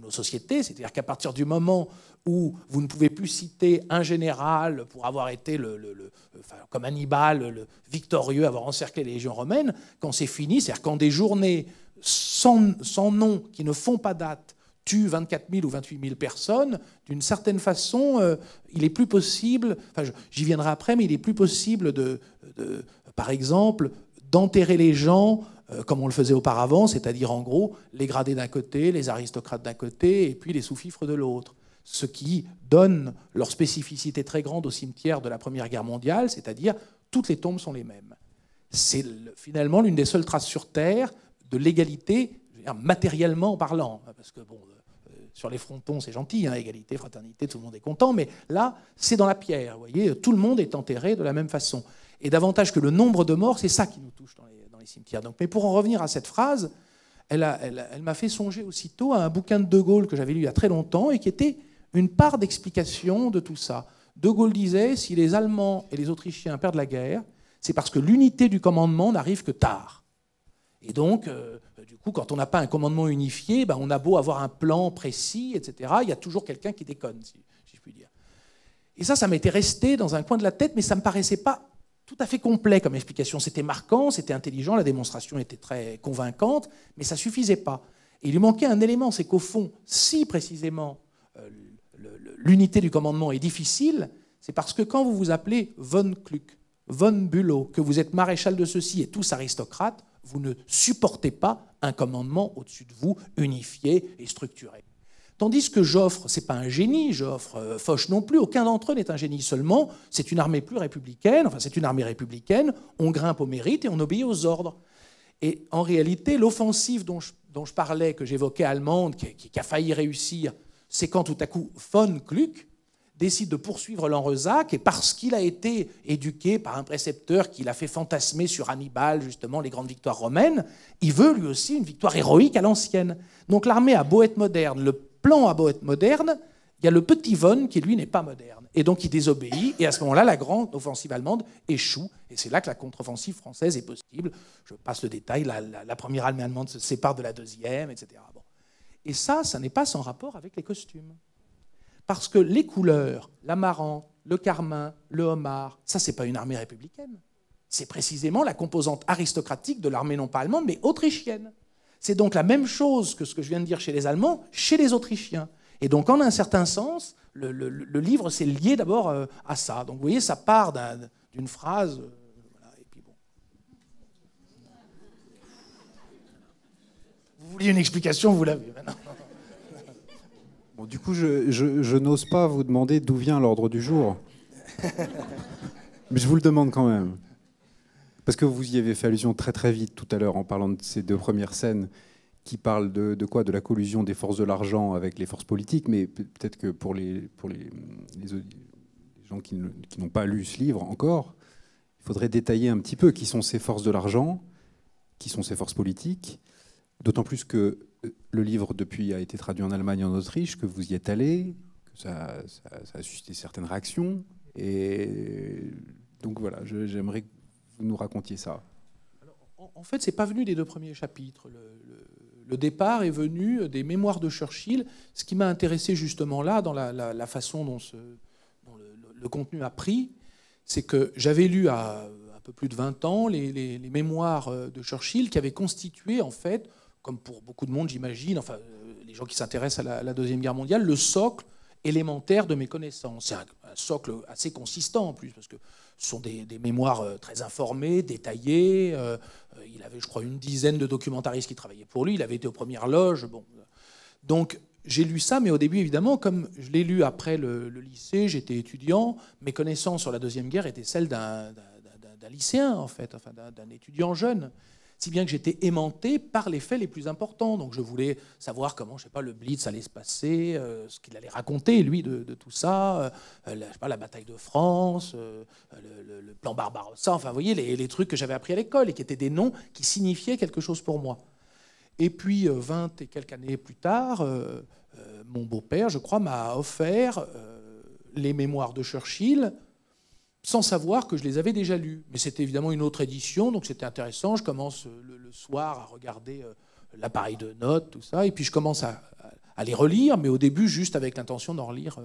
nos sociétés, c'est-à-dire qu'à partir du moment où vous ne pouvez plus citer un général pour avoir été, enfin, comme Hannibal, le victorieux, avoir encerclé les légions romaines, quand c'est fini, c'est-à-dire quand des journées sans nom, qui ne font pas date, tuent 24 000 ou 28 000 personnes, d'une certaine façon, il est plus possible, enfin, j'y viendrai après, mais il est plus possible, par exemple, d'enterrer les gens comme on le faisait auparavant, c'est-à-dire en gros les gradés d'un côté, les aristocrates d'un côté et puis les sous-fifres de l'autre. Ce qui donne leur spécificité très grande au cimetière de la Première Guerre mondiale, c'est-à-dire toutes les tombes sont les mêmes. C'est finalement l'une des seules traces sur Terre de l'égalité, matériellement parlant. Parce que bon, sur les frontons, c'est gentil, hein, égalité, fraternité, tout le monde est content, mais là, c'est dans la pierre. Vous voyez, tout le monde est enterré de la même façon. Et davantage que le nombre de morts, c'est ça qui nous touche dans les cimetières. Donc, mais pour en revenir à cette phrase, elle m'a fait songer aussitôt à un bouquin de De Gaulle que j'avais lu il y a très longtemps et qui était une part d'explication de tout ça. De Gaulle disait, si les Allemands et les Autrichiens perdent la guerre, c'est parce que l'unité du commandement n'arrive que tard. Et donc, du coup, quand on n'a pas un commandement unifié, ben, on a beau avoir un plan précis, etc., il y a toujours quelqu'un qui déconne, si je puis dire. Et ça m'était resté dans un coin de la tête, mais ça ne me paraissait pas tout à fait complet comme explication. C'était marquant, c'était intelligent, la démonstration était très convaincante, mais ça ne suffisait pas. Et il lui manquait un élément, c'est qu'au fond, si précisément l'unité du commandement est difficile, c'est parce que quand vous vous appelez von Kluck, von Bülow, que vous êtes maréchal de ceci et tous aristocrates, vous ne supportez pas un commandement au-dessus de vous, unifié et structuré. Tandis que Joffre, c'est pas un génie, Joffre, Foch non plus, aucun d'entre eux n'est un génie, seulement c'est une armée plus républicaine, enfin c'est une armée républicaine, on grimpe au mérite et on obéit aux ordres. Et en réalité, l'offensive dont je parlais, que j'évoquais allemande, qui a failli réussir, c'est quand tout à coup von Kluck décide de poursuivre l'Anrezac, et parce qu'il a été éduqué par un précepteur qui l'a fait fantasmer sur Hannibal, justement, les grandes victoires romaines, il veut lui aussi une victoire héroïque à l'ancienne. Donc l'armée à beau être moderne, le plan à beau être moderne, il y a le petit von qui, lui, n'est pas moderne. Et donc il désobéit, et à ce moment-là, la grande offensive allemande échoue, et c'est là que la contre-offensive française est possible. Je passe le détail, la première armée allemande se sépare de la deuxième, etc. Bon. Et ça n'est pas sans rapport avec les costumes. Parce que les couleurs, l'amarant, le carmin, le homard, ça, c'est pas une armée républicaine. C'est précisément la composante aristocratique de l'armée non pas allemande, mais autrichienne. C'est donc la même chose que ce que je viens de dire chez les Allemands, chez les Autrichiens. Et donc, en un certain sens, le livre s'est lié d'abord à ça. Donc, vous voyez, ça part d'une phrase. Voilà, et puis bon. Vous vouliez une explication, vous l'avez maintenant. Bon, du coup, je n'ose pas vous demander d'où vient l'ordre du jour. Mais je vous le demande quand même. Parce que vous y avez fait allusion très très vite tout à l'heure en parlant de ces deux premières scènes qui parlent de quoi? De la collusion des forces de l'argent avec les forces politiques. Mais peut-être que pour les gens qui n'ont pas lu ce livre encore, il faudrait détailler un petit peu qui sont ces forces de l'argent, qui sont ces forces politiques. D'autant plus que le livre depuis a été traduit en Allemagne et en Autriche, que vous y êtes allé, que ça a suscité certaines réactions. Et donc voilà, j'aimerais nous racontiez ça. Alors, en fait, c'est pas venu des deux premiers chapitres. Le départ est venu des mémoires de Churchill. Ce qui m'a intéressé justement là, dans la façon dont le contenu a pris, c'est que j'avais lu à un peu plus de 20 ans les mémoires de Churchill qui avaient constitué, en fait, comme pour beaucoup de monde, j'imagine, enfin, les gens qui s'intéressent à la Deuxième Guerre mondiale, le socle élémentaire de mes connaissances. C'est un socle assez consistant en plus, parce que ce sont des mémoires très informées, détaillées. Il avait, je crois, une dizaine de documentaristes qui travaillaient pour lui. Il avait été aux premières loges. Bon. Donc j'ai lu ça, mais au début, évidemment, comme je l'ai lu après le lycée, j'étais étudiant, mes connaissances sur la Deuxième Guerre étaient celles d'un lycéen, en fait, enfin, d'un étudiant jeune. Si bien que j'étais aimanté par les faits les plus importants. Donc je voulais savoir comment, je sais pas, le Blitz allait se passer, ce qu'il allait raconter, lui, de tout ça, je sais pas, la bataille de France, le plan Barbarossa, enfin, vous voyez, les trucs que j'avais appris à l'école et qui étaient des noms qui signifiaient quelque chose pour moi. Et puis, 20 et quelques années plus tard, mon beau-père, je crois, m'a offert les mémoires de Churchill, sans savoir que je les avais déjà lus. Mais c'était évidemment une autre édition, donc c'était intéressant. Je commence le soir à regarder l'appareil de notes, tout ça, et puis je commence à les relire, mais au début juste avec l'intention d'en relire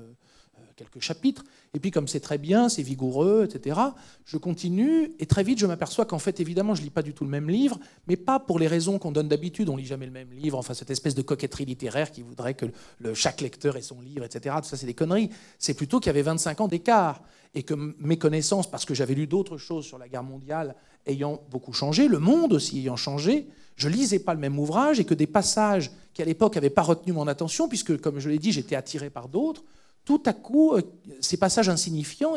quelques chapitres. Et puis comme c'est très bien, c'est vigoureux, etc., je continue, et très vite je m'aperçois qu'en fait, évidemment, je ne lis pas du tout le même livre, mais pas pour les raisons qu'on donne d'habitude. On ne lit jamais le même livre, enfin cette espèce de coquetterie littéraire qui voudrait que chaque lecteur ait son livre, etc. Tout ça, c'est des conneries. C'est plutôt qu'il y avait 25 ans d'écart. et que mes connaissances, parce que j'avais lu d'autres choses sur la guerre mondiale, ayant beaucoup changé, le monde aussi ayant changé, je lisais pas le même ouvrage, et que des passages qui, à l'époque, n'avaient pas retenu mon attention, puisque, comme je l'ai dit, j'étais attiré par d'autres, tout à coup, ces passages insignifiants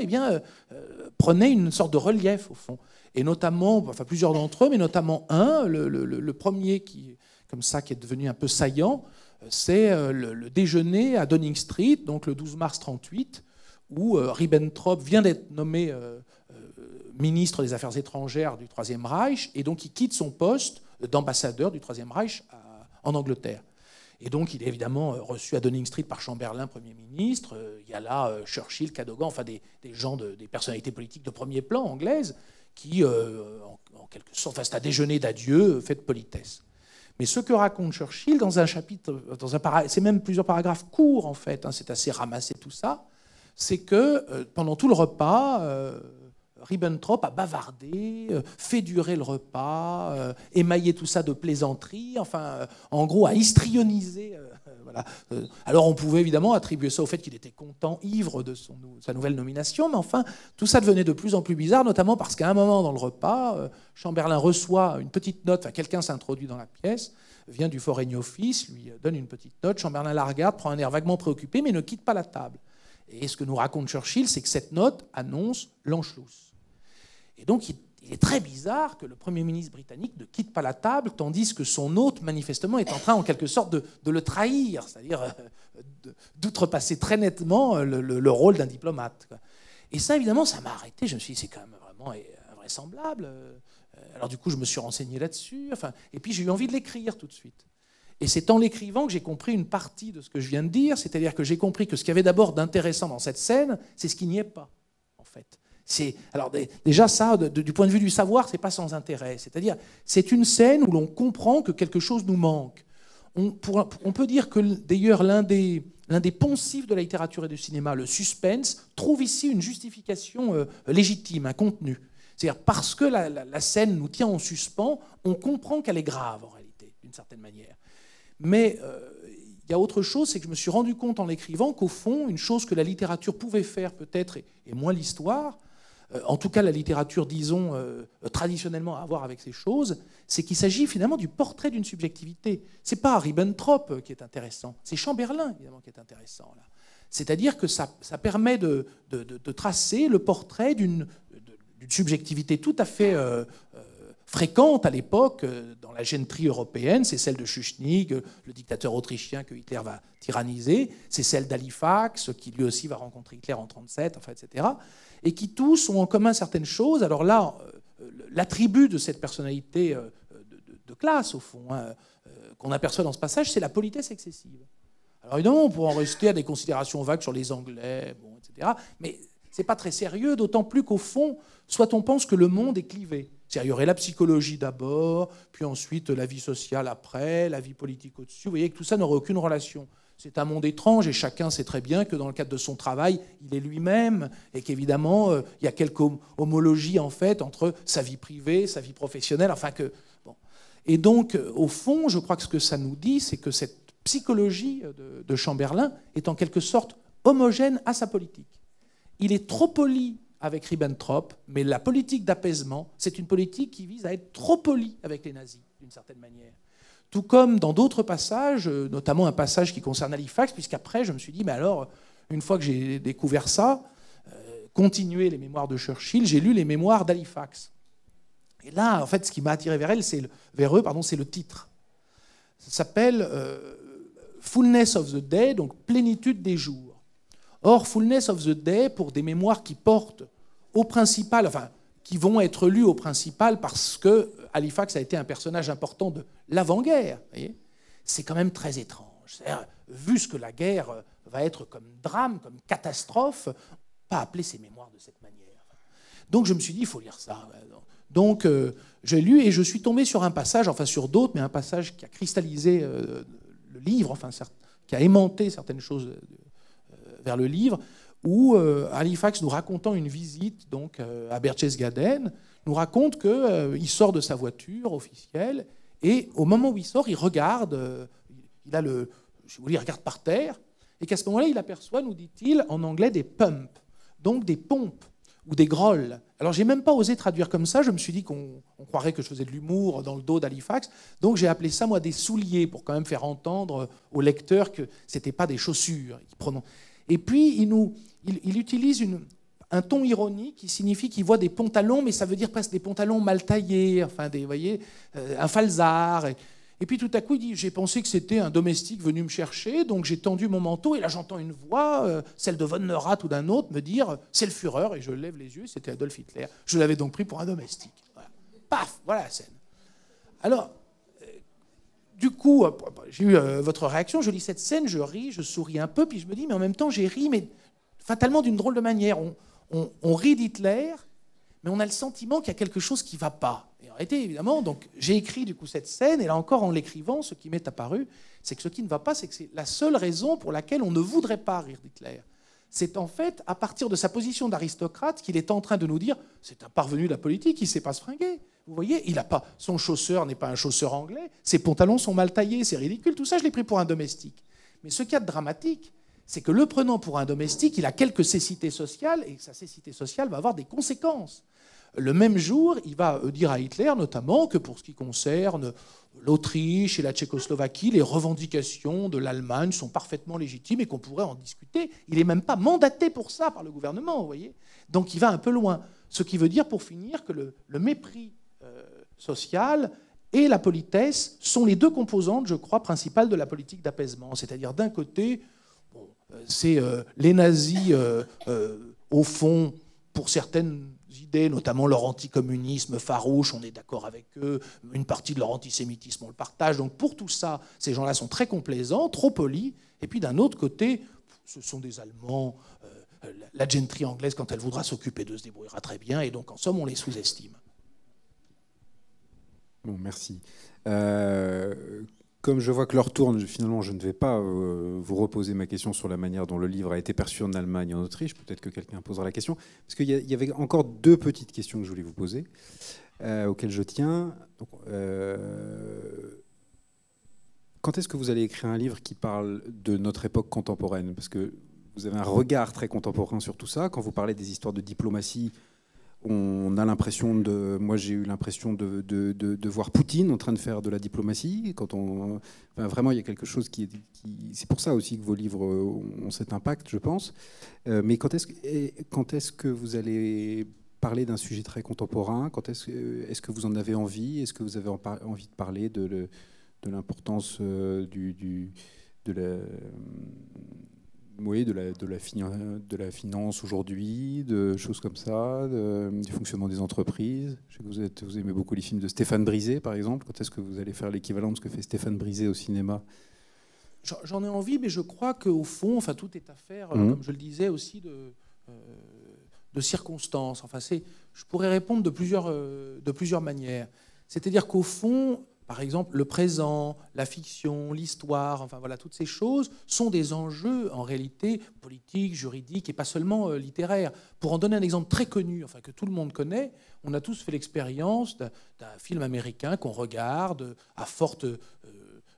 prenaient une sorte de relief, au fond. Et notamment, enfin plusieurs d'entre eux, mais notamment un, le premier qui, comme ça, qui est devenu un peu saillant, c'est le déjeuner à Downing Street, donc le 12 mars 1938, où Ribbentrop vient d'être nommé ministre des Affaires étrangères du Troisième Reich, et donc il quitte son poste d'ambassadeur du Troisième Reich en Angleterre. Et donc il est évidemment reçu à Downing Street par Chamberlain, Premier ministre, il y a là Churchill, Cadogan, enfin des personnalités politiques de premier plan anglaises, qui, en quelque sorte, enfin, c'est un déjeuner d'adieu fait de politesse. Mais ce que raconte Churchill dans un chapitre, c'est même plusieurs paragraphes courts, en fait, hein, c'est assez ramassé tout ça, c'est que pendant tout le repas, Ribbentrop a bavardé, fait durer le repas, émaillé tout ça de plaisanteries, enfin, en gros, a histrionisé. Voilà. Alors on pouvait évidemment attribuer ça au fait qu'il était content, ivre de sa nouvelle nomination, mais enfin, tout ça devenait de plus en plus bizarre, notamment parce qu'à un moment dans le repas, Chamberlain reçoit une petite note, enfin quelqu'un s'introduit dans la pièce, vient du Foreign Office, lui donne une petite note, Chamberlain la regarde, prend un air vaguement préoccupé, mais ne quitte pas la table. Et ce que nous raconte Churchill, c'est que cette note annonce l'Anschluss. Et donc il est très bizarre que le Premier ministre britannique ne quitte pas la table, tandis que son hôte, manifestement, est en train, en quelque sorte, de le trahir, c'est-à-dire d'outrepasser très nettement le rôle d'un diplomate. Et ça, évidemment, ça m'a arrêté. Je me suis dit, c'est quand même vraiment invraisemblable. Alors du coup, je me suis renseigné là-dessus. Enfin, et puis, j'ai eu envie de l'écrire tout de suite. Et c'est en l'écrivant que j'ai compris une partie de ce que je viens de dire, c'est-à-dire que j'ai compris que ce qu'il y avait d'abord d'intéressant dans cette scène, c'est ce qu'il n'y est pas, en fait. Alors déjà ça, du point de vue du savoir, c'est pas sans intérêt. C'est-à-dire, c'est une scène où l'on comprend que quelque chose nous manque. On peut dire que d'ailleurs l'un des poncifs de la littérature et du cinéma, le suspense, trouve ici une justification légitime, un contenu. C'est-à-dire parce que la scène nous tient en suspens, on comprend qu'elle est grave en réalité, d'une certaine manière. Mais il y a autre chose, c'est que je me suis rendu compte en l'écrivant qu'au fond, une chose que la littérature pouvait faire peut-être, et moins l'histoire, en tout cas la littérature, disons, traditionnellement à voir avec ces choses, c'est qu'il s'agit finalement du portrait d'une subjectivité. C'est pas Ribbentrop qui est intéressant, c'est Chamberlain évidemment qui est intéressant. C'est-à-dire que ça permet de tracer le portrait d'une subjectivité tout à fait fréquente à l'époque dans la gentry européenne, c'est celle de Schuschnigg, le dictateur autrichien que Hitler va tyranniser, c'est celle d'Halifax, qui lui aussi va rencontrer Hitler en 1937, enfin, etc., et qui tous ont en commun certaines choses. Alors là, l'attribut de cette personnalité de classe, au fond, hein, qu'on aperçoit dans ce passage, c'est la politesse excessive. Alors évidemment, on pourrait en rester à des considérations vagues sur les Anglais, bon, etc., mais c'est pas très sérieux, d'autant plus qu'au fond, soit on pense que le monde est clivé. Il y aurait la psychologie d'abord, puis ensuite la vie sociale après, la vie politique au-dessus. Vous voyez que tout ça n'aurait aucune relation. C'est un monde étrange et chacun sait très bien que dans le cadre de son travail, il est lui-même et qu'évidemment, il y a quelques homologies en fait entre sa vie privée, sa vie professionnelle. Enfin que, bon. Et donc, au fond, je crois que ce que ça nous dit, c'est que cette psychologie de Chamberlain est en quelque sorte homogène à sa politique. Il est trop poli avec Ribbentrop, mais la politique d'apaisement, c'est une politique qui vise à être trop polie avec les nazis, d'une certaine manière. Tout comme dans d'autres passages, notamment un passage qui concerne Halifax, puisqu'après, je me suis dit, mais alors, une fois que j'ai découvert ça, continuer les mémoires de Churchill, j'ai lu les mémoires d'Halifax. Et là, en fait, ce qui m'a attiré vers eux, c'est le titre. Ça s'appelle « Fullness of the Day », donc « Plénitude des jours ». Or, Fullness of the Day, pour des mémoires qui portent au principal, enfin, qui vont être lues au principal parce que Halifax a été un personnage important de l'avant-guerre, c'est quand même très étrange. C'est-à-dire, vu ce que la guerre va être comme drame, comme catastrophe, pas appeler ses mémoires de cette manière. Donc je me suis dit, il faut lire ça. Donc j'ai lu et je suis tombé sur un passage, enfin sur d'autres, mais un passage qui a cristallisé le livre, enfin qui a aimanté certaines choses vers le livre, où Halifax, nous racontant une visite donc, à Berchtesgaden, nous raconte qu'il sort de sa voiture officielle, et au moment où il sort, il regarde, il regarde par terre, et qu'à ce moment-là, il aperçoit, nous dit-il, en anglais, des pumps. donc des pompes ou des grolles. Alors j'ai même pas osé traduire comme ça, je me suis dit qu'on croirait que je faisais de l'humour dans le dos d'Halifax, donc j'ai appelé ça moi des souliers pour quand même faire entendre au lecteur que c'était pas des chaussures. Et puis il utilise un ton ironique qui signifie qu'il voit des pantalons, mais ça veut dire presque des pantalons mal taillés, enfin des, vous voyez, un falzar. Et puis tout à coup il dit j'ai pensé que c'était un domestique venu me chercher, donc j'ai tendu mon manteau et là j'entends une voix, celle de Von Neurath ou d'un autre, me dire c'est le Führer, et je lève les yeux, c'était Adolf Hitler. Je l'avais donc pris pour un domestique. Voilà. Paf, voilà la scène. Alors du coup j'ai eu votre réaction, je lis cette scène, je ris, je souris un peu, puis je me dis mais en même temps j'ai ri, mais fatalement d'une drôle de manière. On rit d'Hitler, mais on a le sentiment qu'il y a quelque chose qui ne va pas. Et en réalité, évidemment, donc j'ai écrit du coup cette scène, et là encore, en l'écrivant, ce qui m'est apparu, c'est que ce qui ne va pas, c'est que c'est la seule raison pour laquelle on ne voudrait pas rire d'Hitler. C'est en fait à partir de sa position d'aristocrate qu'il est en train de nous dire « c'est un parvenu de la politique, il ne sait pas se fringuer ». Vous voyez, il a pas, son chausseur n'est pas un chausseur anglais, ses pantalons sont mal taillés, c'est ridicule, tout ça je l'ai pris pour un domestique. Mais ce qu'il y a de dramatique, c'est que le prenant pour un domestique, il a quelques cécités sociales, et sa cécité sociale va avoir des conséquences. Le même jour, il va dire à Hitler, notamment, que pour ce qui concerne l'Autriche et la Tchécoslovaquie, les revendications de l'Allemagne sont parfaitement légitimes et qu'on pourrait en discuter. Il n'est même pas mandaté pour ça par le gouvernement, vous voyez. Donc il va un peu loin. Ce qui veut dire, pour finir, que le mépris social et la politesse sont les deux composantes, je crois, principales de la politique d'apaisement. C'est-à-dire, d'un côté, c'est les nazis, au fond, pour certaines idées, notamment leur anticommunisme farouche, on est d'accord avec eux, une partie de leur antisémitisme, on le partage. Donc pour tout ça, ces gens-là sont très complaisants, trop polis. Et puis d'un autre côté, ce sont des Allemands, la gentry anglaise, quand elle voudra s'occuper d'eux, se débrouillera très bien. Et donc en somme, on les sous-estime. Bon, merci. Comme je vois que l'heure tourne, finalement, je ne vais pas vous reposer ma question sur la manière dont le livre a été perçu en Allemagne et en Autriche. Peut-être que quelqu'un posera la question. Parce qu'il y avait encore deux petites questions que je voulais vous poser, auxquelles je tiens. Donc, quand est-ce que vous allez écrire un livre qui parle de notre époque contemporaine? Parce que vous avez un regard très contemporain sur tout ça. Quand vous parlez des histoires de diplomatie, on a l'impression de, moi j'ai eu l'impression de voir Poutine en train de faire de la diplomatie. Quand on, enfin vraiment il y a quelque chose qui c'est pour ça aussi que vos livres ont cet impact, je pense. Mais quand est-ce que vous allez parler d'un sujet très contemporain? Quand est-ce que vous en avez envie? Est-ce que vous avez envie de parler de l'importance de la finance aujourd'hui, de choses comme ça, du fonctionnement des entreprises. Je sais que vous aimez beaucoup les films de Stéphane Brisé, par exemple. Quand est-ce que vous allez faire l'équivalent de ce que fait Stéphane Brisé au cinéma? J'en ai envie, mais je crois qu'au fond, enfin, tout est affaire, comme je le disais, aussi de circonstances. Enfin, je pourrais répondre de plusieurs manières. C'est-à-dire qu'au fond, par exemple, le présent, la fiction, l'histoire, enfin voilà, toutes ces choses sont des enjeux en réalité politiques, juridiques et pas seulement littéraires. Pour en donner un exemple très connu, enfin que tout le monde connaît, on a tous fait l'expérience d'un film américain qu'on regarde à forte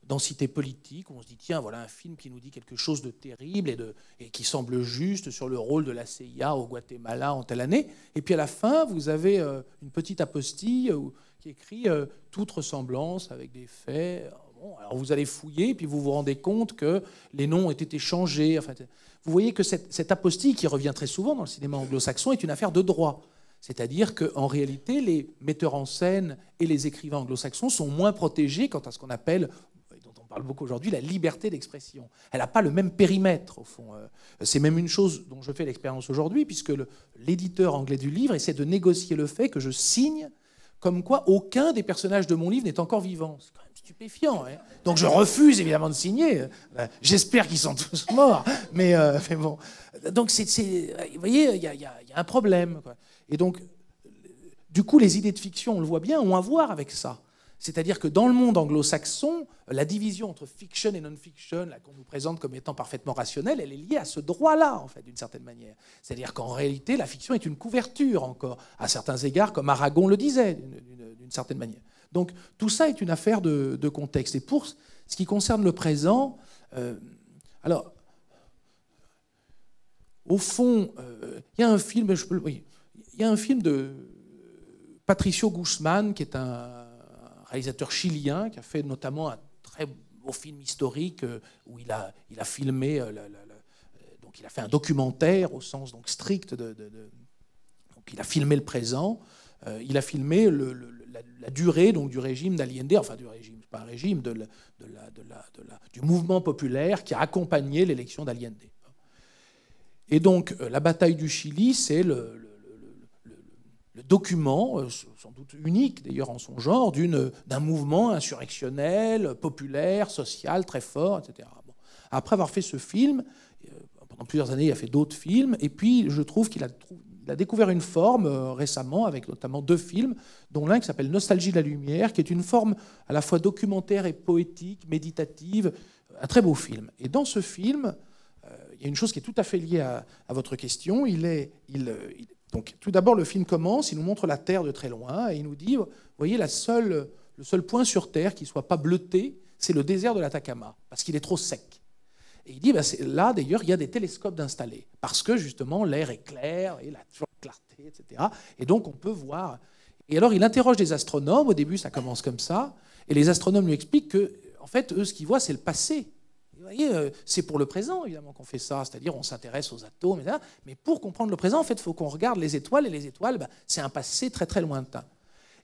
densité politique, où on se dit tiens, voilà un film qui nous dit quelque chose de terrible et qui semble juste sur le rôle de la CIA au Guatemala en telle année. Et puis à la fin, vous avez une petite apostille qui écrit toute ressemblance avec des faits. Bon, alors vous allez fouiller, puis vous vous rendez compte que les noms ont été changés. Enfin, vous voyez que cette apostille, qui revient très souvent dans le cinéma anglo-saxon, est une affaire de droit. C'est-à-dire qu'en réalité, les metteurs en scène et les écrivains anglo-saxons sont moins protégés quant à ce qu'on appelle, dont on parle beaucoup aujourd'hui, la liberté d'expression. Elle n'a pas le même périmètre, au fond. C'est même une chose dont je fais l'expérience aujourd'hui, puisque l'éditeur anglais du livre essaie de négocier le fait que je signe comme quoi aucun des personnages de mon livre n'est encore vivant. C'est quand même stupéfiant. Hein, donc je refuse évidemment de signer. J'espère qu'ils sont tous morts. Mais bon. Donc vous voyez, il y a un problème, quoi. Et donc, du coup, les idées de fiction, on le voit bien, ont à voir avec ça. C'est-à-dire que dans le monde anglo-saxon, la division entre fiction et non-fiction, qu'on nous présente comme étant parfaitement rationnelle, elle est liée à ce droit-là, en fait, d'une certaine manière. C'est-à-dire qu'en réalité, la fiction est une couverture, encore, à certains égards, comme Aragon le disait, d'une certaine manière. Donc tout ça est une affaire de contexte. Et pour ce qui concerne le présent, alors, au fond, Il y a un film, je peux le... Oui. Il y a un film de Patricio Guzmán, qui est un réalisateur chilien, qui a fait notamment un très beau film historique où il a filmé, donc il a fait un documentaire au sens donc strict donc il a filmé le présent, il a filmé la durée donc du régime d'Allende, enfin du régime, pas un régime, du mouvement populaire qui a accompagné l'élection d'Allende. Et donc la bataille du Chili, c'est le document, sans doute unique d'ailleurs en son genre, d'un mouvement insurrectionnel, populaire, social, très fort, etc. Bon. Après avoir fait ce film, pendant plusieurs années, il a fait d'autres films, et puis je trouve qu'il a découvert une forme récemment, avec notamment 2 films, dont l'un qui s'appelle « Nostalgie de la lumière », qui est une forme à la fois documentaire et poétique, méditative, un très beau film. Et dans ce film, il y a une chose qui est tout à fait liée à votre question, donc, tout d'abord, le film commence, il nous montre la Terre de très loin, et il nous dit, vous voyez, le seul point sur Terre qui ne soit pas bleuté, c'est le désert de l'Atacama, parce qu'il est trop sec. Et il dit, ben, là, d'ailleurs, il y a des télescopes installés, parce que, justement, l'air est clair, et la clarté, etc. Et donc, on peut voir. Et alors, il interroge des astronomes, au début, ça commence comme ça, et les astronomes lui expliquent que, en fait, eux, ce qu'ils voient, c'est le passé. Vous voyez, c'est pour le présent, évidemment, qu'on fait ça, c'est-à-dire on s'intéresse aux atomes, etc. Mais pour comprendre le présent, en fait, il faut qu'on regarde les étoiles, et les étoiles, ben, c'est un passé très, très lointain.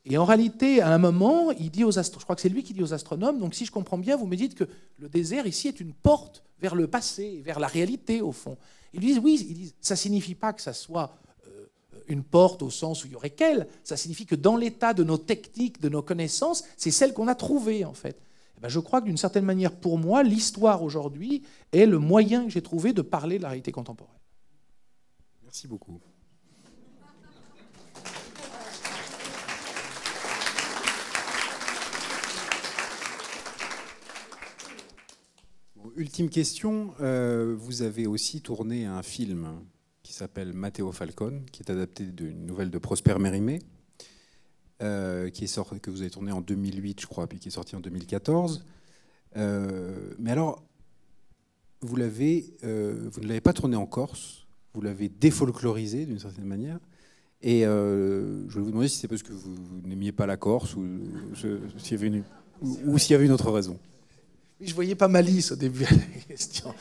Et en réalité, à un moment, il dit aux astronomes, je crois que c'est lui qui dit aux astronomes, donc si je comprends bien, vous me dites que le désert, ici, est une porte vers le passé, vers la réalité, au fond. Ils disent, oui, ils disent, ça ne signifie pas que ça soit une porte au sens où il y aurait qu'elle, ça signifie que dans l'état de nos techniques, de nos connaissances, c'est celle qu'on a trouvée, en fait. Ben je crois que d'une certaine manière, pour moi, l'histoire aujourd'hui est le moyen que j'ai trouvé de parler de la réalité contemporaine. Merci beaucoup. Bon, ultime question. Vous avez aussi tourné un film qui s'appelle Matteo Falcone, qui est adapté d'une nouvelle de Prosper Mérimée. Que vous avez tourné en 2008, je crois, puis qui est sorti en 2014. Mais alors, vous ne l'avez pas tourné en Corse, vous l'avez défolklorisé d'une certaine manière. Et je vais vous demander si c'est parce que vous n'aimiez pas la Corse ou s'il y avait une autre raison. Je voyais pas malice au début à la question.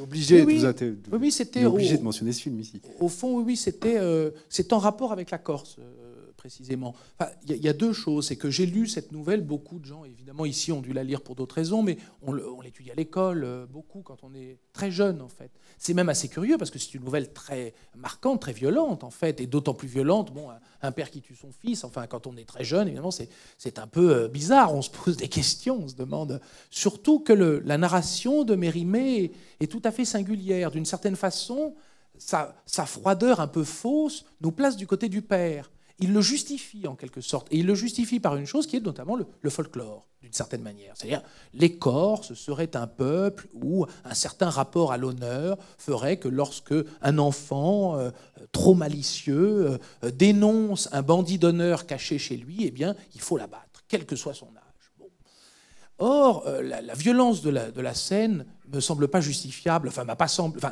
Obligé, oui, oui, c'était obligé de mentionner ce film ici. Au fond, oui, c'est en rapport avec la Corse. Précisément. Enfin, y a 2 choses. C'est que j'ai lu cette nouvelle, beaucoup de gens, évidemment, ici, ont dû la lire pour d'autres raisons, mais on l'étudie à l'école, beaucoup, quand on est très jeune, en fait. C'est même assez curieux, parce que c'est une nouvelle très marquante, très violente, en fait, et d'autant plus violente, bon, un père qui tue son fils, enfin, quand on est très jeune, évidemment, c'est un peu bizarre, on se pose des questions, on se demande. Surtout que la narration de Mérimée est tout à fait singulière. D'une certaine façon, sa froideur un peu fausse nous place du côté du père. Il le justifie en quelque sorte, et il le justifie par une chose qui est notamment le folklore, d'une certaine manière. C'est-à-dire, les Corses seraient un peuple où un certain rapport à l'honneur ferait que lorsque un enfant trop malicieux dénonce un bandit d'honneur caché chez lui, eh bien, il faut l'abattre, quel que soit son âge. Bon. Or, la violence de la scène ne me semble pas justifiable, enfin,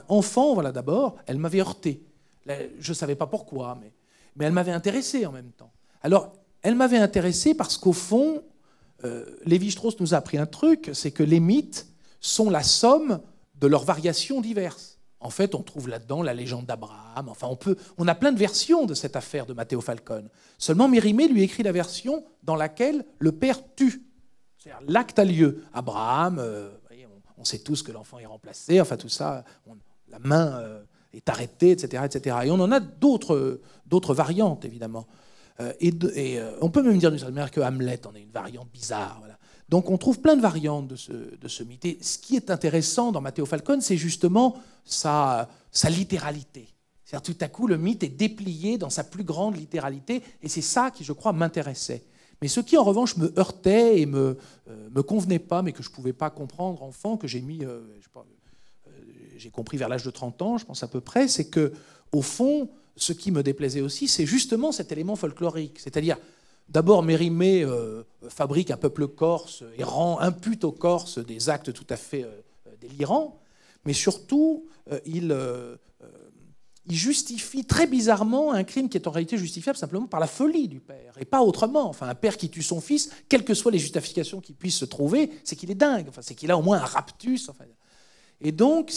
enfant, voilà d'abord, elle m'avait heurté. Là, je ne savais pas pourquoi, mais elle m'avait intéressé en même temps. Alors, elle m'avait intéressé parce qu'au fond, Lévi-Strauss nous a appris un truc, c'est que les mythes sont la somme de leurs variations diverses. En fait, on trouve là-dedans la légende d'Abraham, enfin, on a plein de versions de cette affaire de Matteo Falcone. Seulement, Mérimée lui écrit la version dans laquelle le père tue. C'est-à-dire, l'acte a lieu. Abraham, voyez, on sait tous que l'enfant est remplacé, enfin, tout ça, la main... est arrêté, etc., etc. Et on en a d'autres variantes, évidemment. On peut même dire d'une certaine manière que Hamlet en est une variante bizarre. Voilà. Donc on trouve plein de variantes de ce mythe. Et ce qui est intéressant dans Matteo Falcone, c'est justement sa littéralité. C'est-à-dire tout à coup, le mythe est déplié dans sa plus grande littéralité, et c'est ça qui, je crois, m'intéressait. Mais ce qui, en revanche, me heurtait et me convenait pas, mais que je ne pouvais pas comprendre, enfant, que j'ai mis... j'ai compris vers l'âge de 30 ans, je pense à peu près, c'est que, au fond, ce qui me déplaisait aussi, c'est justement cet élément folklorique. C'est-à-dire, d'abord, Mérimée fabrique un peuple corse et impute aux Corses des actes tout à fait délirants, mais surtout, il justifie très bizarrement un crime qui est en réalité justifiable simplement par la folie du père, et pas autrement. Enfin, un père qui tue son fils, quelles que soient les justifications qui puissent se trouver, c'est qu'il est dingue, enfin, c'est qu'il a au moins un raptus. Enfin. Et donc,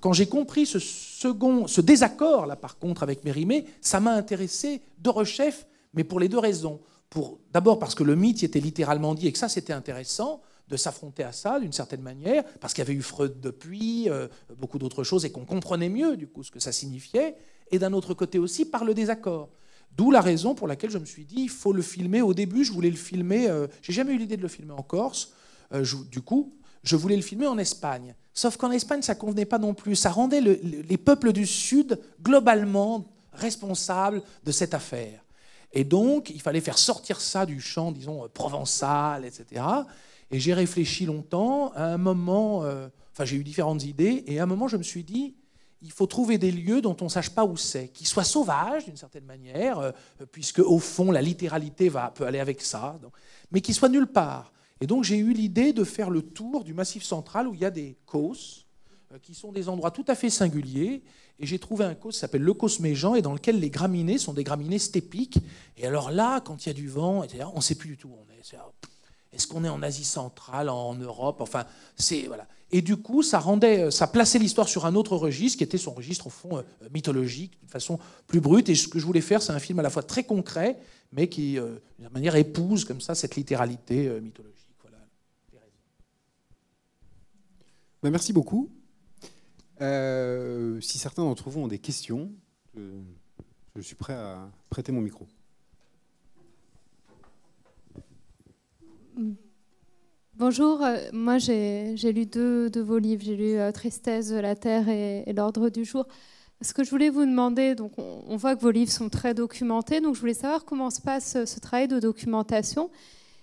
quand j'ai compris ce désaccord, là, par contre, avec Mérimée, ça m'a intéressé de rechef, mais pour les deux raisons. D'abord parce que le mythe était littéralement dit, et que ça, c'était intéressant de s'affronter à ça d'une certaine manière, parce qu'il y avait eu Freud depuis, beaucoup d'autres choses, et qu'on comprenait mieux du coup ce que ça signifiait, et d'un autre côté aussi par le désaccord. D'où la raison pour laquelle je me suis dit, il faut le filmer. Au début, je voulais le filmer, j'ai jamais eu l'idée de le filmer en Corse, du coup, je voulais le filmer en Espagne. Sauf qu'en Espagne, ça convenait pas non plus, ça rendait les peuples du Sud globalement responsables de cette affaire. Et donc, il fallait faire sortir ça du champ, disons, provençal, etc. Et j'ai réfléchi longtemps, à un moment, enfin j'ai eu différentes idées, et à un moment je me suis dit, il faut trouver des lieux dont on ne sache pas où c'est, qui soient sauvages d'une certaine manière, puisque au fond la littéralité peut aller avec ça, donc, mais qui soient nulle part. Et donc j'ai eu l'idée de faire le tour du Massif central où il y a des causses, qui sont des endroits tout à fait singuliers, et j'ai trouvé un causse qui s'appelle le causse Méjean, et dans lequel les graminées sont des graminées steppiques, et alors là, quand il y a du vent, etc., on ne sait plus du tout où on est. Est-ce qu'on est en Asie centrale, en Europe? Enfin, c'est voilà. Et du coup, ça plaçait l'histoire sur un autre registre, qui était son registre, au fond, mythologique, d'une façon plus brute. Et ce que je voulais faire, c'est un film à la fois très concret, mais qui, d'une manière, épouse comme ça cette littéralité mythologique. Voilà. Ben, merci beaucoup. Si certains d'entre vous ont des questions, je suis prêt à prêter mon micro. Bonjour, moi j'ai lu deux de vos livres, j'ai lu Tristesse de la Terre et L'ordre du jour. Ce que je voulais vous demander, donc on voit que vos livres sont très documentés, donc je voulais savoir comment se passe ce travail de documentation.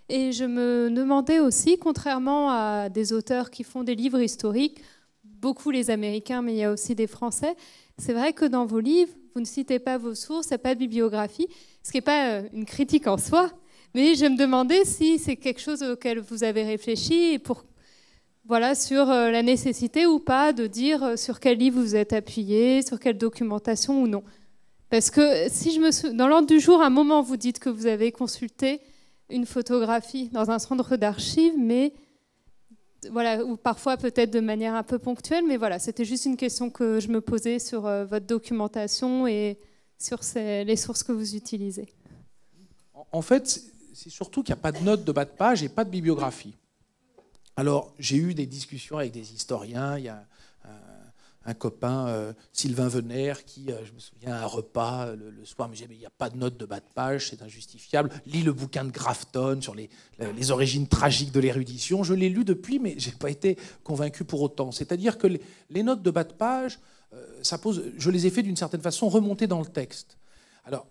Et je me demandais aussi, contrairement à des auteurs qui font des livres historiques, beaucoup les Américains, mais il y a aussi des Français, c'est vrai que dans vos livres, vous ne citez pas vos sources, il n'y a pas de bibliographie, ce qui n'est pas une critique en soi. Mais je me demandais si c'est quelque chose auquel vous avez réfléchi et voilà, sur la nécessité ou pas de dire sur quel livre vous êtes appuyé, sur quelle documentation ou non. Parce que si dans l'ordre du jour, à un moment, vous dites que vous avez consulté une photographie dans un centre d'archives, mais voilà, ou parfois peut-être de manière un peu ponctuelle. Mais voilà, c'était juste une question que je me posais sur votre documentation et sur les sources que vous utilisez. En fait, c'est surtout qu'il n'y a pas de notes de bas de page et pas de bibliographie. Alors, j'ai eu des discussions avec des historiens. Il y a un copain, Sylvain Venère, qui, je me souviens, à un repas le soir, me disait « mais il n'y a pas de notes de bas de page, c'est injustifiable. Lis le bouquin de Grafton sur les origines tragiques de l'érudition. » Je l'ai lu depuis, mais je n'ai pas été convaincu pour autant. C'est-à-dire que les notes de bas de page, je les ai fait d'une certaine façon remonter dans le texte. Alors,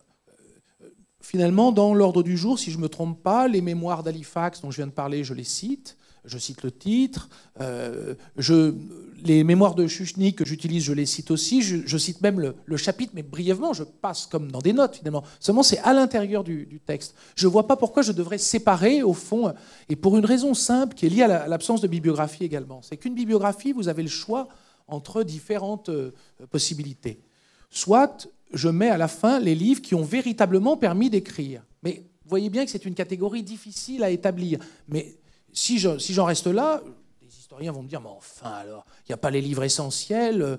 finalement, dans l'ordre du jour, si je ne me trompe pas, les mémoires d'Halifax dont je viens de parler, je les cite. Je cite le titre. Les mémoires de Schuschnigg que j'utilise, je les cite aussi. Je cite même le chapitre, mais brièvement, je passe comme dans des notes, finalement. Seulement, c'est à l'intérieur du texte. Je ne vois pas pourquoi je devrais séparer, au fond, et pour une raison simple qui est liée à l'absence de bibliographie également. C'est qu'une bibliographie, vous avez le choix entre différentes possibilités. Soit je mets à la fin les livres qui ont véritablement permis d'écrire. Mais vous voyez bien que c'est une catégorie difficile à établir. Mais si j'en reste là, les historiens vont me dire « mais enfin alors, il n'y a pas les livres essentiels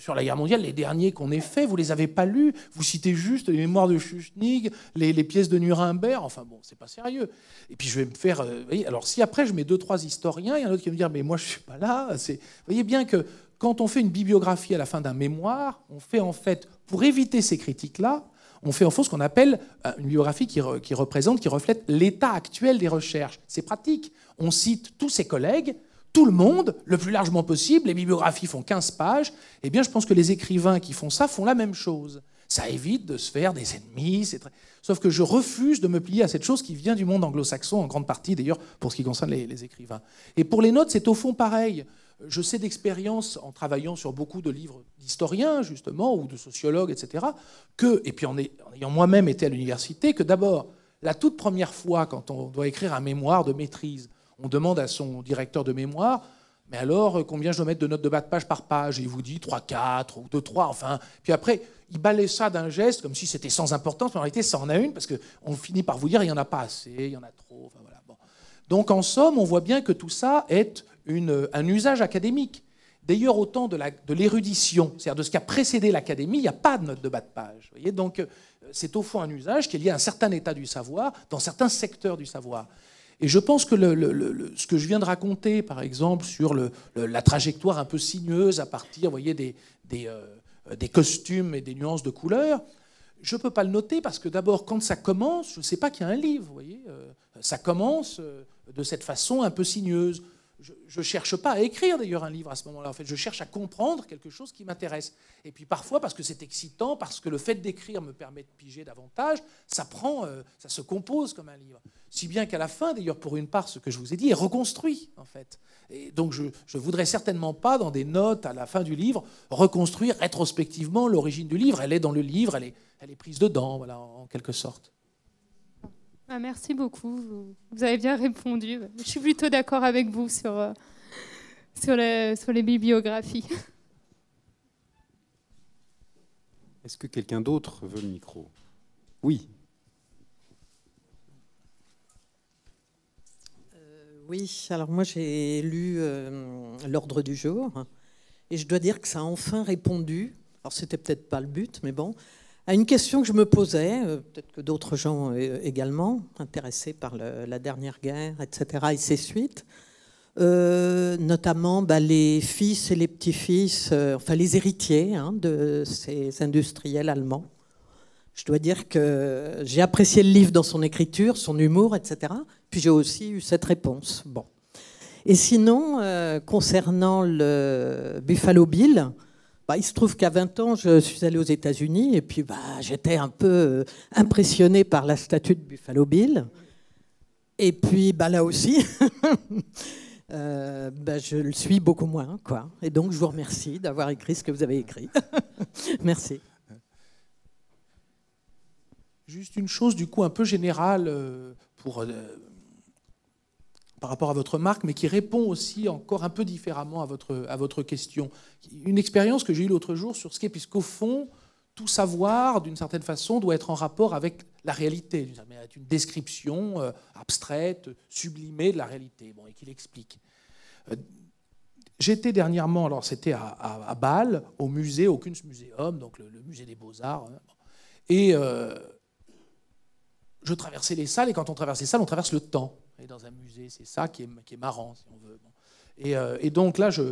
sur la guerre mondiale, les derniers qu'on ait faits, vous ne les avez pas lus, vous citez juste les mémoires de Schuschnigg, les pièces de Nuremberg, enfin bon, c'est pas sérieux. » Et puis je vais me faire... voyez, alors si après je mets deux, trois historiens, il y en a un autre qui va me dire « mais moi je ne suis pas là », vous voyez bien que... Quand on fait une bibliographie à la fin d'un mémoire, on fait en fait, pour éviter ces critiques-là, on fait en fait ce qu'on appelle une biographie qui reflète l'état actuel des recherches. C'est pratique. On cite tous ses collègues, tout le monde, le plus largement possible. Les bibliographies font 15 pages. Eh bien, je pense que les écrivains qui font ça font la même chose. Ça évite de se faire des ennemis. Sauf que je refuse de me plier à cette chose qui vient du monde anglo-saxon, en grande partie d'ailleurs, pour ce qui concerne les écrivains. Et pour les notes, c'est au fond pareil. Je sais d'expérience, en travaillant sur beaucoup de livres d'historiens, justement, ou de sociologues, etc., et puis en ayant moi-même été à l'université, que d'abord, la toute première fois, quand on doit écrire un mémoire de maîtrise, on demande à son directeur de mémoire Mais alors, combien je dois mettre de notes de bas de page par page? Et il vous dit 3, 4 ou 2, 3, enfin. Puis après, il balaie ça d'un geste, comme si c'était sans importance, mais en réalité, ça en a une, parce qu'on finit par vous dire il n'y en a pas assez, il y en a trop, enfin voilà. Bon. Donc, en somme, on voit bien que tout ça est un usage académique. D'ailleurs, au temps de l'érudition, c'est-à-dire de ce qui a précédé l'académie, il n'y a pas de note de bas de page. Voyez, donc, c'est au fond un usage qui est lié à un certain état du savoir, dans certains secteurs du savoir. Et je pense que ce que je viens de raconter, par exemple, sur la trajectoire un peu sinueuse à partir, vous voyez, des costumes et des nuances de couleurs, je ne peux pas le noter parce que d'abord, quand ça commence, je ne sais pas qu'il y a un livre. Vous voyez, ça commence de cette façon un peu sinueuse. Je ne cherche pas à écrire d'ailleurs un livre à ce moment-là. En fait, je cherche à comprendre quelque chose qui m'intéresse. Et puis parfois, parce que c'est excitant, parce que le fait d'écrire me permet de piger davantage, ça se compose comme un livre. Si bien qu'à la fin, d'ailleurs, pour une part, ce que je vous ai dit est reconstruit, en fait. Et donc, je ne voudrais certainement pas, dans des notes à la fin du livre, reconstruire rétrospectivement l'origine du livre. Elle est dans le livre, elle est prise dedans, voilà, en quelque sorte. Ah, merci beaucoup. Vous avez bien répondu. Je suis plutôt d'accord avec vous sur les bibliographies. Est-ce que quelqu'un d'autre veut le micro? Oui. Oui, alors moi j'ai lu L'ordre du jour et je dois dire que ça a enfin répondu. Alors c'était peut-être pas le but, mais bon. À une question que je me posais, peut-être que d'autres gens également, intéressés par la dernière guerre, etc., et ses suites, notamment les fils et les petits-fils, enfin les héritiers de ces industriels allemands. Je dois dire que j'ai apprécié le livre dans son écriture, son humour, etc., puis j'ai aussi eu cette réponse. Bon. Et sinon, concernant le Buffalo Bill... il se trouve qu'à 20 ans, je suis allée aux États-Unis et puis j'étais un peu impressionnée par la statue de Buffalo Bill. Et puis là aussi, je le suis beaucoup moins, quoi. Et donc, je vous remercie d'avoir écrit ce que vous avez écrit. Merci. Juste une chose, du coup, un peu générale par rapport à votre marque, mais qui répond aussi encore un peu différemment à votre question. Une expérience que j'ai eue l'autre jour sur ce qu'est, puisqu'au fond, tout savoir, d'une certaine façon, doit être en rapport avec la réalité, une description abstraite, sublimée de la réalité, bon, et qui l'explique. J'étais dernièrement, alors c'était à Bâle, au musée, au Kunstmuseum, donc le musée des Beaux-Arts, et je traversais les salles, et quand on traverse les salles, on traverse le temps. Et dans un musée, c'est ça qui est marrant, si on veut. Et donc là, je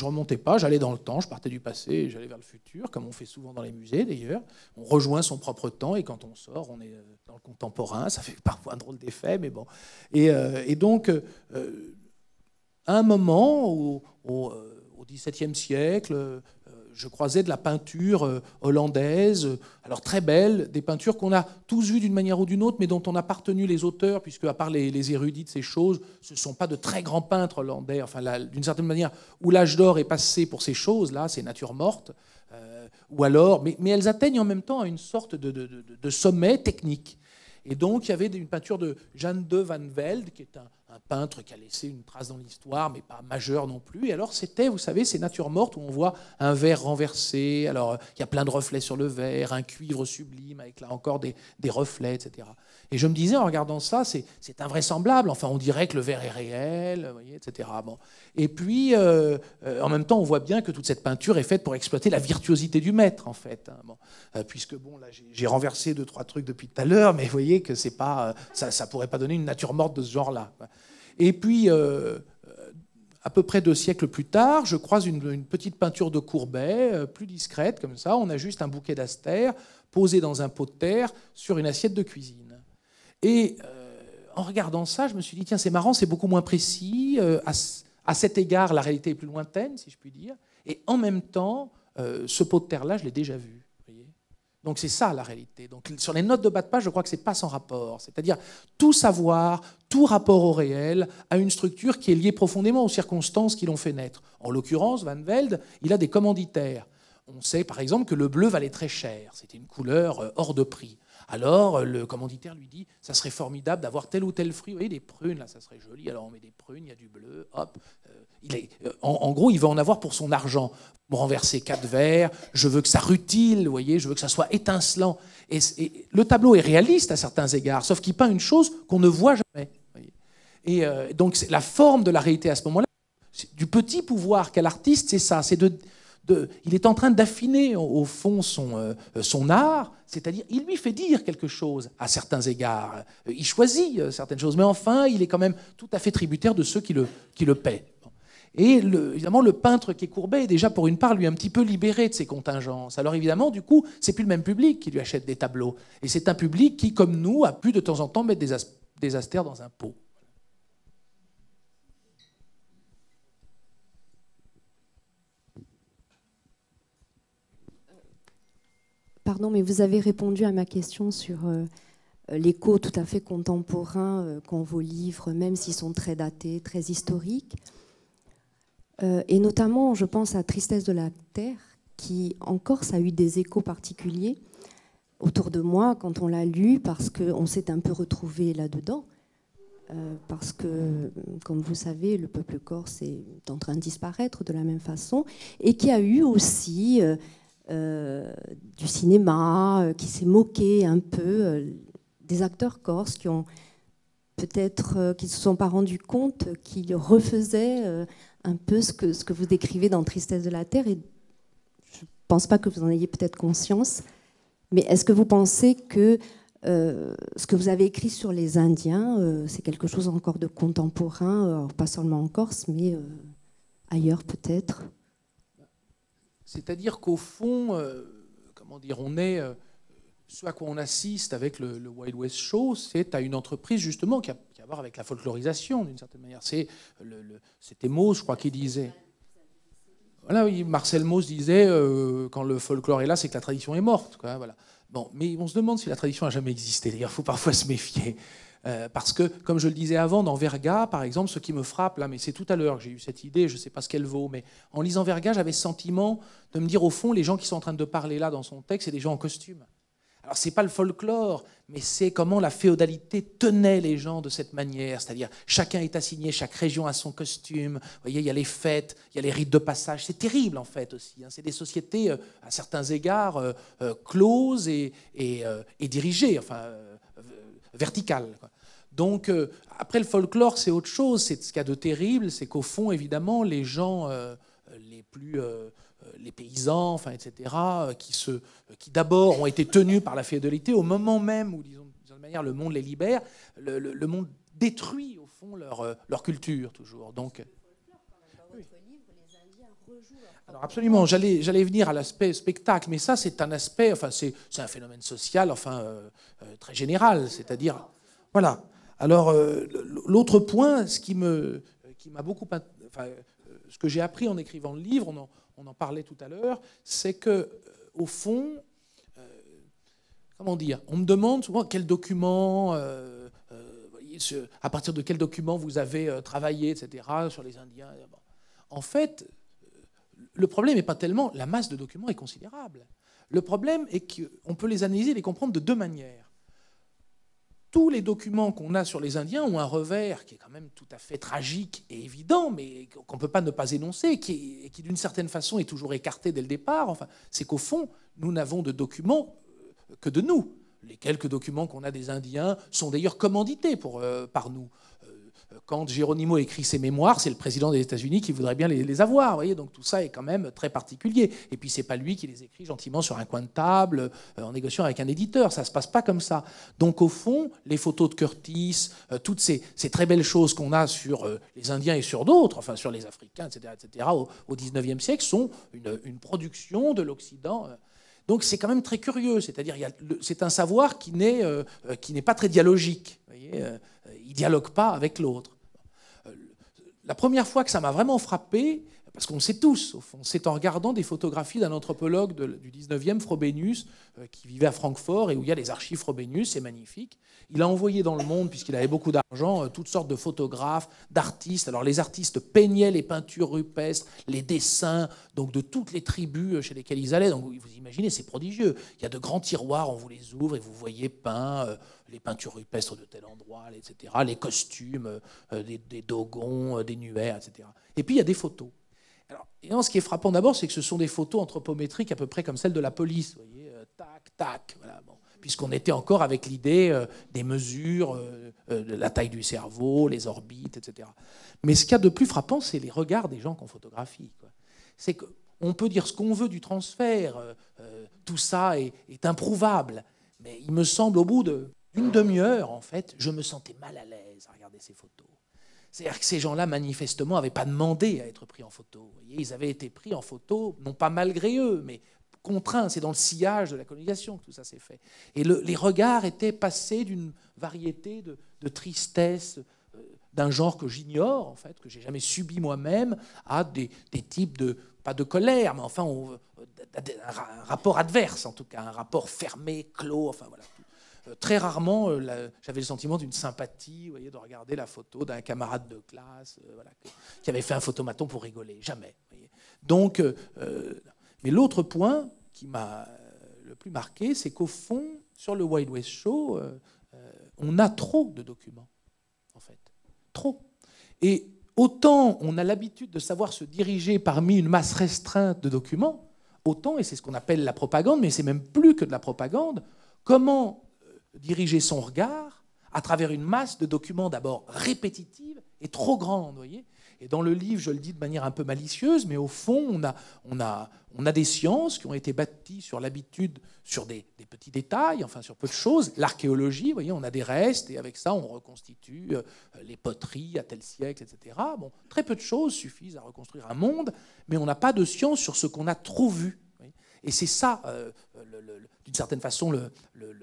remontais pas, j'allais dans le temps, je partais du passé, j'allais vers le futur, comme on fait souvent dans les musées d'ailleurs. On rejoint son propre temps et quand on sort, on est dans le contemporain. Ça fait parfois un drôle d'effet, mais bon. Et donc, à un moment, au XVIIe siècle, je croisais de la peinture hollandaise, alors très belle, des peintures qu'on a tous vues d'une manière ou d'une autre, mais dont on n'a pas retenu les auteurs, puisque à part les érudits de ces choses, ce ne sont pas de très grands peintres hollandais. Enfin, d'une certaine manière, où l'âge d'or est passé pour ces choses-là, ces natures mortes, ou alors, mais elles atteignent en même temps à une sorte de sommet technique. Et donc, il y avait une peinture de Jan de Van Velde, qui est un peintre qui a laissé une trace dans l'histoire, mais pas majeure non plus. Et alors, c'était, vous savez, ces natures mortes où on voit un verre renversé. Alors, il y a plein de reflets sur le verre, un cuivre sublime avec, là encore, des reflets, etc. Et je me disais, en regardant ça, c'est invraisemblable. Enfin, on dirait que le verre est réel, vous voyez, etc. Bon. Et puis, en même temps, on voit bien que toute cette peinture est faite pour exploiter la virtuosité du maître, en fait. Hein, bon. Puisque, bon, là, j'ai renversé 2-3 trucs depuis tout à l'heure, mais vous voyez, que c'est pas, ça pourrait pas donner une nature morte de ce genre-là. Et puis, à peu près 2 siècles plus tard, je croise une petite peinture de Courbet, plus discrète, comme ça. On a juste un bouquet d'astères posé dans un pot de terre sur une assiette de cuisine. Et en regardant ça, je me suis dit, tiens, c'est marrant, c'est beaucoup moins précis. À cet égard, la réalité est plus lointaine, si je puis dire. Et en même temps, ce pot de terre-là, je l'ai déjà vu. Donc c'est ça la réalité. Donc sur les notes de bas de page, je crois que c'est pas sans rapport. C'est-à-dire tout savoir, tout rapport au réel a une structure qui est liée profondément aux circonstances qui l'ont fait naître. En l'occurrence, Van Velde, il a des commanditaires. On sait par exemple que le bleu valait très cher. C'était une couleur hors de prix. Alors le commanditaire lui dit « ça serait formidable d'avoir tel ou tel fruit, vous voyez, des prunes, là, ça serait joli, alors on met des prunes, il y a du bleu, hop ». En gros, il va en avoir pour son argent. « Renverser 4 verres, je veux que ça rutile, vous voyez, je veux que ça soit étincelant ». Et le tableau est réaliste à certains égards, sauf qu'il peint une chose qu'on ne voit jamais. Et donc la forme de la réalité à ce moment-là, du petit pouvoir qu'a l'artiste, c'est ça, c'est il est en train d'affiner au fond son art, c'est-à-dire il lui fait dire quelque chose à certains égards, il choisit certaines choses, mais enfin il est quand même tout à fait tributaire de ceux qui le paient. Et évidemment, le peintre qui est Courbet est déjà, pour une part, lui un petit peu libéré de ses contingences. Alors évidemment, du coup, c'est plus le même public qui lui achète des tableaux. Et c'est un public qui, comme nous, a pu de temps en temps mettre des astères dans un pot. Pardon, mais vous avez répondu à ma question sur l'écho tout à fait contemporain qu'ont vos livres, même s'ils sont très datés, très historiques. Et notamment, je pense à Tristesse de la Terre, qui en Corse a eu des échos particuliers autour de moi quand on l'a lu, parce qu'on s'est un peu retrouvés là-dedans. Parce que, comme vous savez, le peuple corse est en train de disparaître de la même façon, et qui a eu aussi du cinéma, qui s'est moqué un peu des acteurs corses qui ont peut-être qui ne se sont pas rendus compte qu'ils refaisaient un peu ce que vous décrivez dans Tristesse de la Terre, et je ne pense pas que vous en ayez peut-être conscience, mais est-ce que vous pensez que ce que vous avez écrit sur les Indiens, c'est quelque chose encore de contemporain, pas seulement en Corse, mais ailleurs peut-être? C'est-à-dire qu'au fond, comment dire, on est... ce à quoi on assiste avec le Wild West Show, c'est à une entreprise justement qui a à voir avec la folklorisation, d'une certaine manière. C'était Mauss, je crois, qui disait... Voilà, oui, Marcel Mauss disait quand le folklore est là, c'est que la tradition est morte. Quoi, voilà. Bon, mais on se demande si la tradition a jamais existé. D'ailleurs, il faut parfois se méfier. Parce que, comme je le disais avant, dans Verga, par exemple, ce qui me frappe, là, mais c'est tout à l'heure que j'ai eu cette idée, je ne sais pas ce qu'elle vaut, mais en lisant Verga, j'avais ce sentiment de me dire, au fond, les gens qui sont en train de parler là dans son texte, c'est des gens en costume. Alors, ce n'est pas le folklore, mais c'est comment la féodalité tenait les gens de cette manière. C'est-à-dire, chacun est assigné, chaque région a son costume. Vous voyez, il y a les fêtes, il y a les rites de passage. C'est terrible, en fait, aussi. C'est des sociétés, à certains égards, closes et dirigées, enfin, verticales. Donc, après, le folklore, c'est autre chose. C'est ce qu'il y a de terrible, c'est qu'au fond, évidemment, les gens les plus... les paysans, enfin, etc., qui d'abord ont été tenus par la féodalité, au moment même où, disons, de manière, le monde les libère, le monde détruit, au fond, leur culture, toujours. Donc, oui. Alors, absolument, j'allais venir à l'aspect spectacle, mais ça, c'est un aspect, enfin, c'est un phénomène social, enfin, très général, c'est-à-dire... Voilà. Alors, l'autre point, ce qui m'a beaucoup... Enfin, ce que j'ai appris en écrivant le livre, on en parlait tout à l'heure, c'est que, au fond, comment dire, on me demande souvent quel document, à partir de quel document vous avez travaillé, etc., sur les Indiens. Bon. En fait, le problème n'est pas tellement... La masse de documents est considérable. Le problème est qu'on peut les analyser et les comprendre de deux manières. Tous les documents qu'on a sur les Indiens ont un revers qui est quand même tout à fait tragique et évident, mais qu'on ne peut pas ne pas énoncer, et qui d'une certaine façon est toujours écarté dès le départ. Enfin, c'est qu'au fond, nous n'avons de documents que de nous. Les quelques documents qu'on a des Indiens sont d'ailleurs commandités par nous. Quand Geronimo écrit ses mémoires, c'est le président des États-Unis qui voudrait bien les avoir. Voyez, donc tout ça est quand même très particulier. Et puis c'est pas lui qui les écrit gentiment sur un coin de table, en négociant avec un éditeur. Ça se passe pas comme ça. Donc au fond, les photos de Curtis, toutes ces très belles choses qu'on a sur les Indiens et sur d'autres, enfin sur les Africains, etc., etc., au XIXe siècle, sont une production de l'Occident. Donc c'est quand même très curieux. C'est-à-dire c'est un savoir qui n'est pas très dialogique. Voyez, il ne dialogue pas avec l'autre. La première fois que ça m'a vraiment frappé, Parce qu'on sait tous, au fond, c'est en regardant des photographies d'un anthropologue du 19e, Frobenius, qui vivait à Francfort et où il y a les archives Frobenius, c'est magnifique. Il a envoyé dans le monde, puisqu'il avait beaucoup d'argent, toutes sortes de photographes, d'artistes. Alors les artistes peignaient les peintures rupestres, les dessins, donc de toutes les tribus chez lesquelles ils allaient. Donc vous imaginez, c'est prodigieux. Il y a de grands tiroirs, on vous les ouvre et vous voyez peints les peintures rupestres de tel endroit, etc., les costumes des dogons, des nuaires, etc. Et puis il y a des photos. Alors, et non, ce qui est frappant d'abord, c'est que ce sont des photos anthropométriques à peu près comme celles de la police. Vous voyez, tac, tac, voilà, bon. Puisqu'on était encore avec l'idée des mesures, de la taille du cerveau, les orbites, etc. Mais ce qu'il y a de plus frappant, c'est les regards des gens qu'on photographie, quoi. C'est qu'on peut dire ce qu'on veut du transfert, tout ça est improuvable. Mais il me semble, au bout d'une demi-heure, en fait, je me sentais mal à l'aise à regarder ces photos. C'est-à-dire que ces gens-là, manifestement, n'avaient pas demandé à être pris en photo. Vous voyez, ils avaient été pris en photo, non pas malgré eux, mais contraints. C'est dans le sillage de la colonisation que tout ça s'est fait. Et les regards étaient passés d'une variété de tristesse, d'un genre que j'ignore, en fait, que j'ai jamais subi moi-même, à des types de, pas de colère, mais enfin, un rapport adverse, en tout cas, un rapport fermé, clos, enfin voilà. Très rarement, j'avais le sentiment d'une sympathie, vous voyez, de regarder la photo d'un camarade de classe voilà, qui avait fait un photomaton pour rigoler. Jamais. Vous voyez. Donc, mais l'autre point qui m'a le plus marqué, c'est qu'au fond, sur le Wild West Show, on a trop de documents, en fait. Trop. Et autant on a l'habitude de savoir se diriger parmi une masse restreinte de documents, autant, et c'est ce qu'on appelle la propagande, mais c'est même plus que de la propagande, comment diriger son regard à travers une masse de documents d'abord répétitive et trop grande, voyez. Et dans le livre, je le dis de manière un peu malicieuse, mais au fond, on a des sciences qui ont été bâties sur l'habitude, sur des petits détails, enfin sur peu de choses. L'archéologie, voyez, on a des restes, et avec ça, on reconstitue les poteries à tel siècle, etc. Bon, très peu de choses suffisent à reconstruire un monde, mais on n'a pas de science sur ce qu'on a trop vu. Et c'est ça, d'une certaine façon,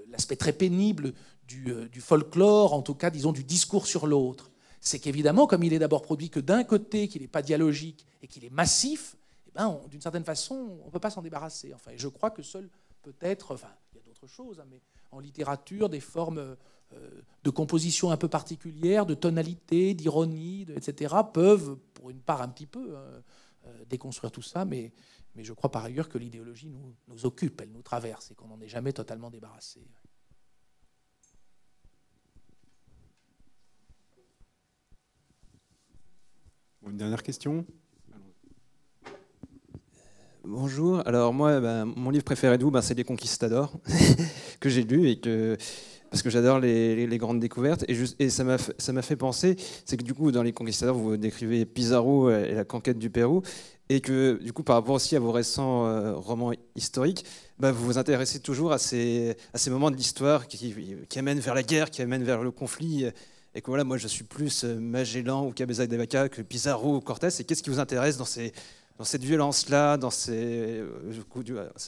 l'aspect très pénible du folklore, en tout cas, disons, du discours sur l'autre. C'est qu'évidemment, comme il est d'abord produit que d'un côté, qu'il n'est pas dialogique et qu'il est massif, eh ben, d'une certaine façon, on ne peut pas s'en débarrasser. Enfin, et je crois que seul peut-être, enfin, il y a d'autres choses, hein, mais en littérature, des formes de composition un peu particulières, de tonalité, d'ironie, etc., peuvent, pour une part un petit peu, déconstruire tout ça, mais je crois par ailleurs que l'idéologie nous occupe, elle nous traverse et qu'on n'en est jamais totalement débarrassé. Une dernière question. Bonjour. Alors moi, mon livre préféré de vous, c'est Les Conquistadors, que j'ai lu et que... parce que j'adore les grandes découvertes. Et ça m'a fait penser, c'est que du coup, dans Les Conquistadors, vous décrivez Pizarro et la conquête du Pérou, et que du coup, par rapport aussi à vos récents romans historiques, vous vous intéressez toujours à ces moments de l'histoire qui amènent vers la guerre, qui amènent vers le conflit, et que voilà, moi, je suis plus Magellan ou Cabeza de Vaca que Pizarro ou Cortés, et qu'est-ce qui vous intéresse dans cette violence-là, ça est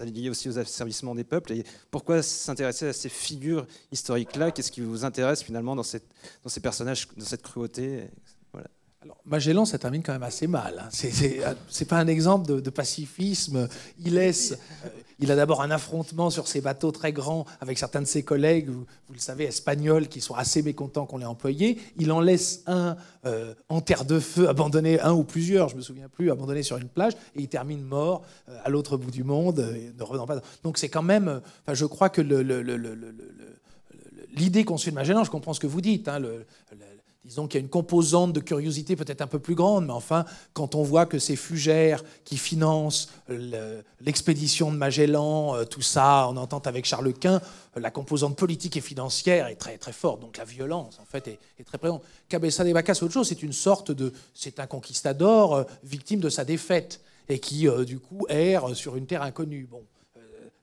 lié aussi aux asservissements des peuples. Et pourquoi s'intéresser à ces figures historiques-là? Qu'est-ce qui vous intéresse finalement dans ces personnages, dans cette cruauté? Voilà. Alors, Magellan, ça termine quand même assez mal, hein. C'est pas un exemple de pacifisme. Il a d'abord un affrontement sur ses bateaux très grands avec certains de ses collègues, vous le savez, espagnols, qui sont assez mécontents qu'on l'ait employé. Il en laisse un en terre de feu, abandonné, un ou plusieurs, je me souviens plus, abandonné sur une plage, et il termine mort à l'autre bout du monde, ne revenant pas. Donc c'est quand même, enfin, je crois que l'idée conçue de Magellan, je comprends ce que vous dites, hein, disons qu'il y a une composante de curiosité peut-être un peu plus grande, mais enfin, quand on voit que ces Fugères qui financent l'expédition de Magellan, tout ça, en entente avec Charles Quint, la composante politique et financière est très, très forte, donc la violence, en fait, est très présente. Cabeza de Vaca, c'est autre chose, c'est un conquistador victime de sa défaite, et qui, du coup, erre sur une terre inconnue. Bon,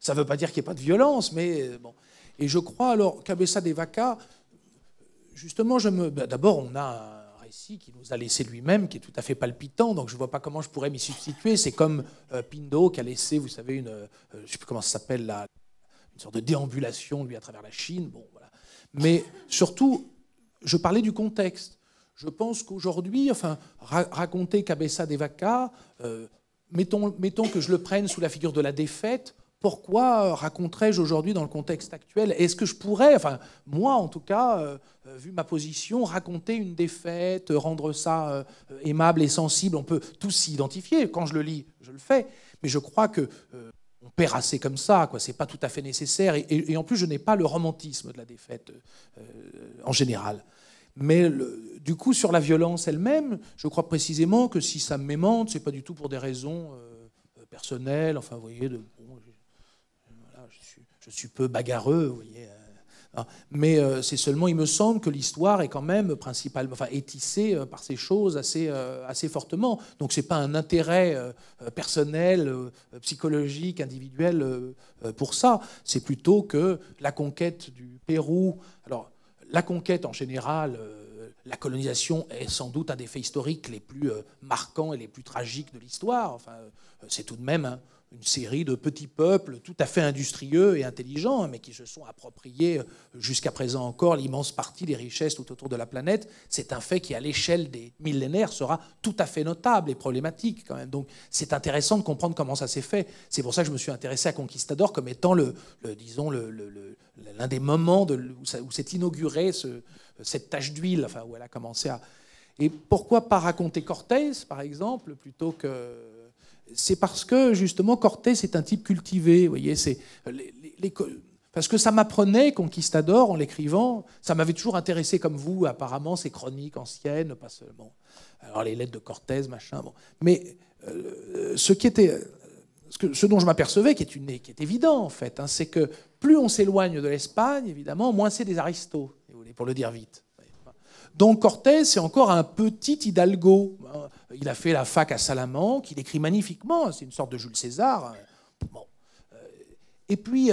ça ne veut pas dire qu'il n'y ait pas de violence, mais bon. Et je crois, alors, Cabeza de Vaca... Justement, d'abord, on a un récit qui nous a laissé lui-même, qui est tout à fait palpitant, donc je ne vois pas comment je pourrais m'y substituer. C'est comme Pindot qui a laissé, vous savez, je ne sais plus comment ça s'appelle, une sorte de déambulation, lui, à travers la Chine. Bon, voilà. Mais surtout, je parlais du contexte. Je pense qu'aujourd'hui, enfin, raconter Cabeza de Vaca, mettons que je le prenne sous la figure de la défaite, pourquoi raconterais-je aujourd'hui dans le contexte actuel? Est-ce que je pourrais, enfin, moi en tout cas, vu ma position, raconter une défaite, rendre ça aimable et sensible? On peut tous s'y identifier. Quand je le lis, je le fais. Mais je crois que on perd assez comme ça, quoi. C'est pas tout à fait nécessaire. Et en plus, je n'ai pas le romantisme de la défaite en général. Mais du coup, sur la violence elle-même, je crois précisément que si ça m'émente, c'est pas du tout pour des raisons personnelles. Enfin, vous voyez, je suis peu bagarreux, vous voyez. Mais c'est seulement, il me semble, que l'histoire est quand même principalement, enfin, étissée par ces choses assez fortement. Donc c'est pas un intérêt personnel, psychologique, individuel pour ça. C'est plutôt que la conquête du Pérou. Alors la conquête en général, la colonisation est sans doute un des faits historiques les plus marquants et les plus tragiques de l'histoire. Enfin, c'est tout de même une série de petits peuples tout à fait industrieux et intelligents, mais qui se sont appropriés jusqu'à présent encore l'immense partie des richesses tout autour de la planète. C'est un fait qui, à l'échelle des millénaires, sera tout à fait notable et problématique quand même. Donc c'est intéressant de comprendre comment ça s'est fait. C'est pour ça que je me suis intéressé à Conquistador comme étant l'un des moments où s'est inaugurée cette tache d'huile, enfin, où elle a commencé à... Et pourquoi pas raconter Cortés, par exemple, plutôt que... C'est parce que, justement, Cortés est un type cultivé, vous voyez, parce que ça m'apprenait, Conquistador, en l'écrivant, ça m'avait toujours intéressé, comme vous, apparemment, ces chroniques anciennes, pas seulement. Alors, les lettres de Cortés, machin, bon. Mais ce dont je m'apercevais, qui est évident, en fait, hein, c'est que plus on s'éloigne de l'Espagne, évidemment, moins c'est des aristos, si vous voulez, pour le dire vite. Donc Cortés, c'est encore un petit Hidalgo. Il a fait la fac à Salamanque, il écrit magnifiquement, c'est une sorte de Jules César. Bon. Et puis,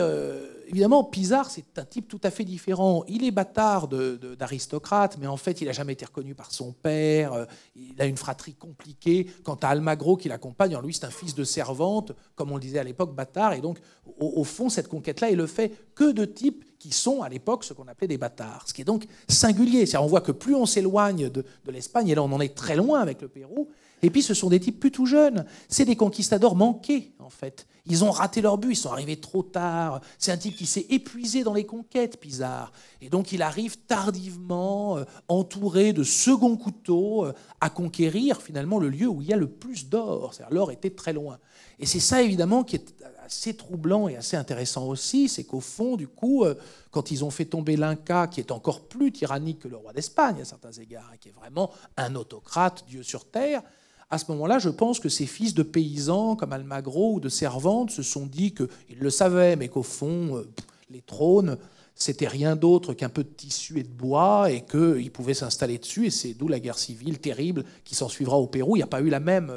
évidemment, Pizarre, c'est un type tout à fait différent. Il est bâtard d'aristocrate, mais en fait, il n'a jamais été reconnu par son père. Il a une fratrie compliquée. Quant à Almagro, qui l'accompagne, lui, c'est un fils de servante, comme on le disait à l'époque, bâtard. Et donc, au fond, cette conquête-là est le fait que de types qui sont à l'époque ce qu'on appelait des bâtards, ce qui est donc singulier. C'est-à-dire, on voit que plus on s'éloigne de l'Espagne, et là on en est très loin avec le Pérou, et puis ce sont des types plus tout jeunes. C'est des conquistadors manqués, en fait. Ils ont raté leur but, ils sont arrivés trop tard. C'est un type qui s'est épuisé dans les conquêtes, Pizarre. Et donc il arrive tardivement, entouré de seconds couteaux, à conquérir finalement le lieu où il y a le plus d'or. C'est-à-dire, l'or était très loin. Et c'est ça, évidemment, qui est assez troublant et assez intéressant aussi, c'est qu'au fond, du coup, quand ils ont fait tomber l'Inca, qui est encore plus tyrannique que le roi d'Espagne à certains égards, et qui est vraiment un autocrate, Dieu sur terre, à ce moment-là, je pense que ces fils de paysans comme Almagro ou de servantes se sont dit qu'ils le savaient, mais qu'au fond, les trônes, c'était rien d'autre qu'un peu de tissu et de bois, et qu'ils pouvaient s'installer dessus, et c'est d'où la guerre civile terrible qui s'ensuivra au Pérou. Il n'y a pas eu la même...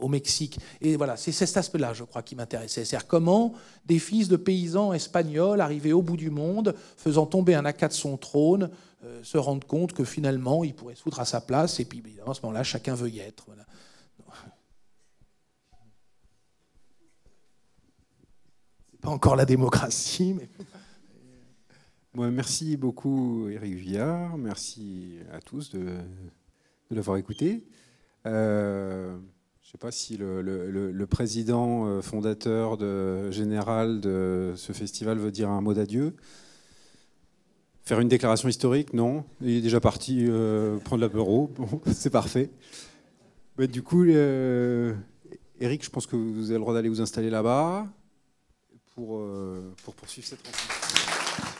au Mexique. Et voilà, c'est cet aspect-là, je crois, qui m'intéressait. C'est-à-dire comment des fils de paysans espagnols arrivés au bout du monde, faisant tomber un Inca de son trône, se rendent compte que finalement, il pourrait se foutre à sa place, et puis évidemment, à ce moment-là, chacun veut y être. Voilà. C'est pas encore la démocratie, mais... Bon, merci beaucoup, Eric Vuillard. Merci à tous de l'avoir écouté. Je ne sais pas si le président fondateur général de ce festival veut dire un mot d'adieu. Faire une déclaration historique, non. Il est déjà parti prendre l'apéro, bon, c'est parfait. Mais du coup, Eric, je pense que vous avez le droit d'aller vous installer là-bas pour poursuivre cette rencontre.